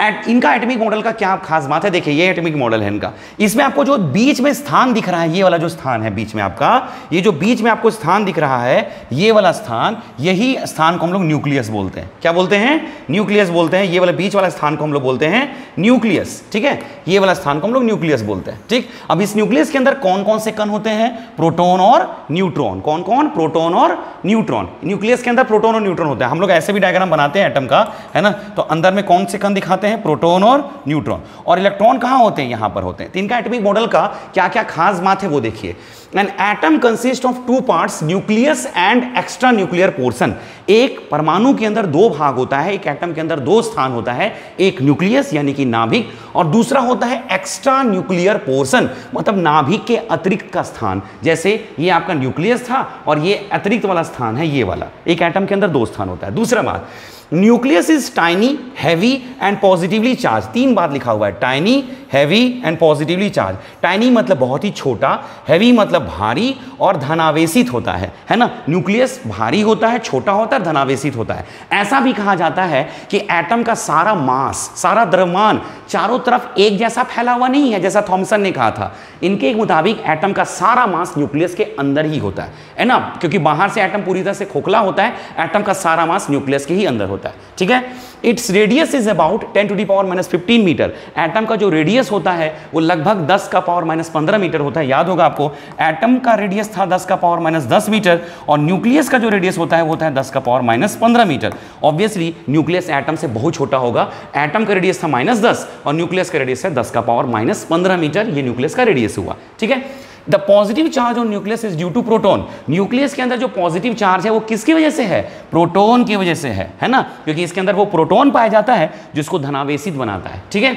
एट इनका एटमिक मॉडल का क्या खास बात है, देखिए ये एटमिक मॉडल है इनका, इसमें आपको जो बीच में स्थान दिख रहा है, ये वाला जो स्थान है बीच में आपका, ये जो बीच में आपको स्थान दिख रहा है ये वाला स्थान, यही स्थान को हम लोग न्यूक्लियस बोलते हैं। क्या बोलते हैं? न्यूक्लियस बोलते हैं। ये वाला बीच वाला स्थान को हम लोग बोलते हैं न्यूक्लियस, ठीक है। ये वाला स्थान को हम लोग न्यूक्लियस बोलते हैं, ठीक। अब इस न्यूक्लियस के अंदर कौन कौन से कण होते हैं? प्रोटोन और न्यूट्रॉन। कौन कौन? प्रोटोन और न्यूट्रॉन। न्यूक्लियस के अंदर प्रोटोन और न्यूट्रॉन होते हैं। हम लोग ऐसे भी डायग्राम बनाते हैं एटम का, है ना, तो अंदर में कौन से कण दिखाते हैं? प्रोटॉन और न्यूट्रॉन। और इलेक्ट्रॉन कहां होते हैं? यहां पर होते हैं। तो इनका एटमिक मॉडल का क्या-क्या खास बात है वो देखिए। an atom consists of two parts, nucleus and extranuclear portion. एक परमाणु के अंदर दो भाग होता है, एक एटम के अंदर दो स्थान होता है, एक न्यूक्लियस यानी कि नाभिक और दूसरा होता है एक्स्ट्रा न्यूक्लियर पोर्शन, मतलब नाभिक के अतिरिक्त का स्थान। जैसे ये आपका न्यूक्लियस था और ये अतिरिक्त वाला स्थान है, ये वाला। एक एटम के अंदर दो स्थान होता है। दूसरा बात, nucleus is tiny, heavy and positively charge. तीन बार लिखा हुआ है, tiny, heavy and positively charge. Tiny मतलब बहुत ही छोटा, हैवी मतलब भारी और धनावेशित होता है, है ना। न्यूक्लियस भारी होता है, छोटा होता है, धनावेशित होता है। ऐसा भी कहा जाता है कि एटम का सारा मास, सारा द्रव्यमान चारों तरफ एक जैसा फैला हुआ नहीं है, जैसा थॉमसन ने कहा था। इनके एक मुताबिक एटम का सारा मास न्यूक्लियस के अंदर ही होता है, है ना, क्योंकि बाहर से एटम पूरी तरह से खोखला होता है। एटम का सारा मास न्यूक्लियस के ही अंदर होता है, ठीक है। Its radius is about ten to the power minus fifteen metre. Atom का जो रेडियस होता है वो लगभग दस का पावर माइनस पंद्रह मीटर होता है। याद होगा आपको, एटम का रेडियस था दस का पावर माइनस दस मीटर और न्यूक्लियस का जो रेडियस होता है वो होता है दस का पावर माइनस पंद्रह मीटर। ऑब्वियसली न्यूक्लियस एटम से बहुत छोटा होगा। एटम का रेडियस था माइनस दस और न्यूक्लियस का रेडियस है दस का पावर माइनस पंद्रह मीटर। ये न्यूक्लियस का रेडियस हुआ, ठीक है। The positive charge on nucleus is due to proton. Nucleus के अंदर जो पॉजिटिव चार्ज है वो किसकी वजह से है? प्रोटोन की वजह से है, है ना, क्योंकि इसके अंदर वो प्रोटोन पाया जाता है जिसको धनावेशित बनाता है, ठीक है।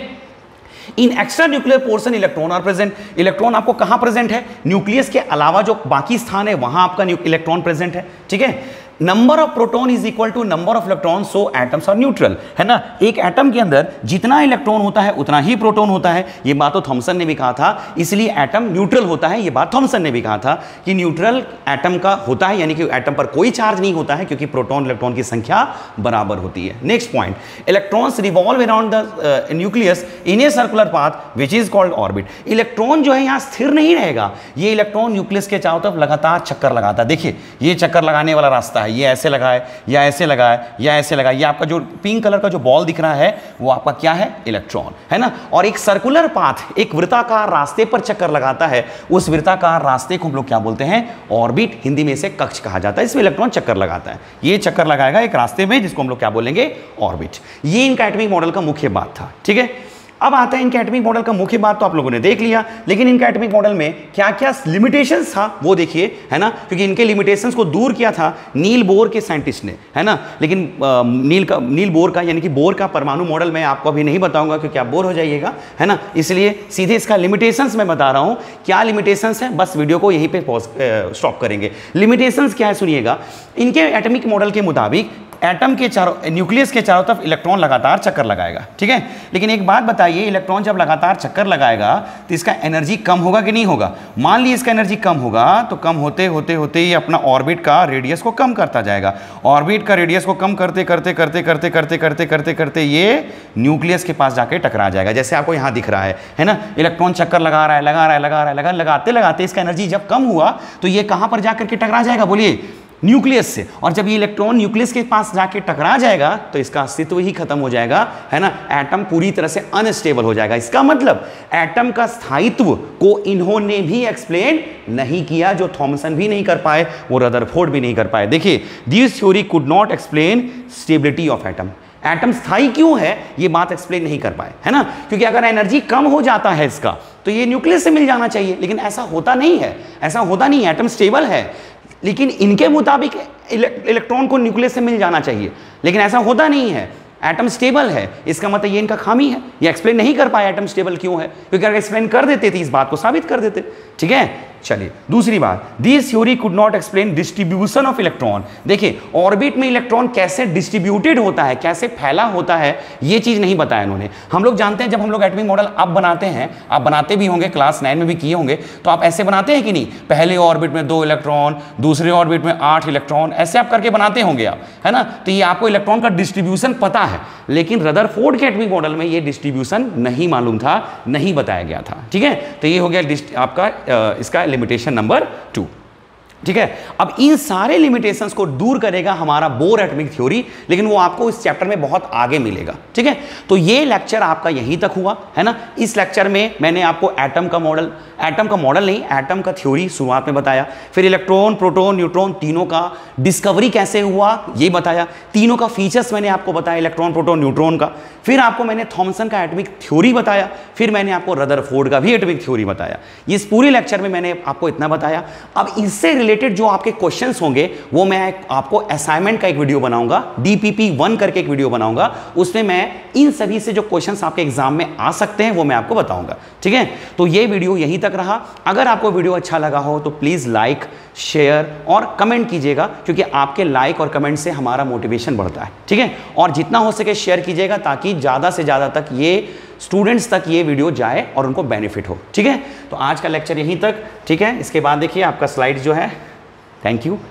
In extra nuclear portion electron are present. Electron आपको कहां प्रेजेंट है? न्यूक्लियस के अलावा जो बाकी स्थान है वहां आपका इलेक्ट्रॉन प्रेजेंट है, ठीक है। Number of proton is equal to number of electron, so atoms are neutral, है ना। एक एटम के अंदर जितना इलेक्ट्रॉन होता है उतना ही प्रोटॉन होता है। ये बात तो थॉमसन ने भी कहा था, इसलिए एटम न्यूट्रल होता है। ये बात थॉमसन ने भी कहा था कि न्यूट्रल एटम का होता है, यानी कि एटम पर कोई चार्ज नहीं होता है क्योंकि प्रोटॉन इलेक्ट्रॉन की संख्या बराबर होती है। Next point, electrons revolve around the nucleus in a circular path which is called orbit. Electron जो है यहाँ स्थिर नहीं रहेगा, ये इलेक्ट्रॉन न्यूक्लियस के चारों तरफ लगातार चक्कर लगाता है। देखिए ये चक्कर लगाने वाला रास्ता है, ये ऐसे लगाए या ऐसे लगाए या ऐसे लगाए। ये आपका जो पिंक कलर का जो बॉल दिख रहा है वो आपका क्या है? इलेक्ट्रॉन, है ना। और एक सर्कुलर पाथ, एक वृत्ताकार रास्ते पर चक्कर लगाता है। उस वृत्ताकार रास्ते को हम लोग क्या बोलते हैं? ऑर्बिट, हिंदी में इसे कक्ष कहा जाता है। इसमें इलेक्ट्रॉन चक्कर लगाता है, ये चक्कर लगाएगा एक रास्ते में, जिसको हम लोग क्या बोलेंगे? ऑर्बिट। ये इनका एटॉमिक मॉडल का मुख्य बात था, ठीक है। अब आता है इनके एटॉमिक मॉडल का मुख्य बात तो आप लोगों ने देख लिया, लेकिन इनका एटॉमिक मॉडल में क्या क्या लिमिटेशंस था वो देखिए, है ना, क्योंकि इनके लिमिटेशंस को दूर किया था नील बोर के साइंटिस्ट ने, है ना। लेकिन आ, नील का नील बोर का यानी कि बोर का परमाणु मॉडल मैं आपको अभी नहीं बताऊंगा क्योंकि आप बोर हो जाइएगा, है ना, इसलिए सीधे इसका लिमिटेशंस मैं बता रहा हूँ। क्या लिमिटेशंस है, बस वीडियो को यहीं पर स्टॉप करेंगे। लिमिटेशंस क्या है सुनिएगा। इनके एटॉमिक मॉडल के मुताबिक एटम के चारों, न्यूक्लियस के चारों तरफ इलेक्ट्रॉन लगातार चक्कर लगाएगा, ठीक है। लेकिन एक बात बताइए, इलेक्ट्रॉन जब लगातार चक्कर लगाएगा तो इसका एनर्जी कम होगा कि नहीं होगा? मान लीजिए इसका एनर्जी कम होगा, तो कम होते होते होते ये अपना ऑर्बिट का रेडियस को कम करता जाएगा। ऑर्बिट का रेडियस को कम करते करते करते करते करते करते करते करते ये न्यूक्लियस के पास जाके टकरा जाएगा, जैसे आपको यहाँ दिख रहा है, है ना। इलेक्ट्रॉन चक्कर लगा रहा है, लगा रहा है, लगा रहा है, लगा लगाते लगाते इसका एनर्जी जब कम हुआ तो ये कहाँ पर जाकर के टकरा जाएगा? बोलिए, न्यूक्लियस से। और जब ये इलेक्ट्रॉन न्यूक्लियस के पास जाके टकरा जाएगा तो इसका अस्तित्व ही खत्म हो जाएगा, है ना। एटम पूरी तरह से अनस्टेबल हो जाएगा। इसका मतलब एटम का स्थायित्व को इन्होंने भी एक्सप्लेन नहीं किया, जो थॉमसन भी नहीं कर पाए, वो रदरफोर्ड भी नहीं कर पाए। देखिए, this theory could not explain stability of atom. Atom स्थायी क्यों है ये बात एक्सप्लेन नहीं कर पाए, है ना, क्योंकि अगर एनर्जी कम हो जाता है इसका तो ये न्यूक्लियस से मिल जाना चाहिए, लेकिन ऐसा होता नहीं है, ऐसा होता नहीं है। एटम स्टेबल है, लेकिन इनके मुताबिक इलेक्ट्रॉन को न्यूक्लियस से मिल जाना चाहिए, लेकिन ऐसा होता नहीं है। एटम स्टेबल है, इसका मतलब ये इनका खामी है, ये एक्सप्लेन नहीं कर पाया एटम स्टेबल क्यों है, क्योंकि अगर एक्सप्लेन कर देते थे इस बात को साबित कर देते, ठीक है। चलिए दूसरी बात, this theory could not explain distribution of electron. देखिए, ऑर्बिट में इलेक्ट्रॉन कैसे डिस्ट्रीब्यूटेड होता है, कैसे फैला होता है, ये चीज नहीं बताया इन्होंने। हम लोग जानते हैं, जब हम लोग एटॉमिक मॉडल अब बनाते हैं, आप बनाते भी होंगे, क्लास नाइन में भी किए होंगे, तो आप ऐसे बनाते हैं कि नहीं? पहले ऑर्बिट में दो इलेक्ट्रॉन, दूसरे ऑर्बिट में आठ इलेक्ट्रॉन, ऐसे आप करके बनाते होंगे आप, है ना। तो ये आपको इलेक्ट्रॉन का डिस्ट्रीब्यूशन पता है, लेकिन रदरफोर्ड के एटॉमिक मॉडल में यह डिस्ट्रीब्यूशन नहीं मालूम था, नहीं बताया गया था, ठीक है। तो ये हो गया आपका इसका लिमिटेशन नंबर टू। ठीक है। अब इन सारे लिमिटेशंस को दूर करेगा हमारा बोर एटॉमिक थ्योरी, लेकिन वो आपको इस चैप्टर में बहुत आगे मिलेगा। ठीक है, तो ये लेक्चर आपका यहीं तक हुआ है ना। इस लेक्चर में मैंने आपको एटम का मॉडल एटम का मॉडल नहीं एटम का थ्योरी शुरुआत में बताया, फिर इलेक्ट्रॉन प्रोटॉन न्यूट्रॉन तीनों का डिस्कवरी कैसे हुआ ये बताया, तीनों का फीचर्स मैंने आपको बताया इलेक्ट्रॉन प्रोटॉन न्यूट्रॉन का, फिर आपको मैंने थॉमसन का एटॉमिक थ्योरी बताया, फिर मैंने आपको रदरफोर्ड का भी एटॉमिक थ्योरी बताया। इस पूरे लेक्चर में मैंने आपको इतना बताया। अब इससे रिलेटेड जो आपके क्वेश्चंस होंगे वो मैं आपको असाइनमेंट का एक वीडियो बनाऊंगा, डीपीपी वन करके एक वीडियो बनाऊंगा, उसमें मैं इन सभी से जो क्वेश्चंस आपके एग्जाम में आ सकते हैं वो मैं आपको बताऊंगा। ठीक है, तो ये वीडियो यहीं तक रहा। अगर आपको वीडियो अच्छा लगा हो तो प्लीज लाइक शेयर और कमेंट कीजिएगा, क्योंकि आपके लाइक और कमेंट से हमारा मोटिवेशन बढ़ता है। ठीक है, और जितना हो सके शेयर कीजिएगा ताकि ज्यादा से ज्यादा तक ये स्टूडेंट्स तक ये वीडियो जाए और उनको बेनिफिट हो। ठीक है, तो आज का लेक्चर यहीं तक। ठीक है, इसके बाद देखिए आपका स्लाइड जो है, थैंक यू।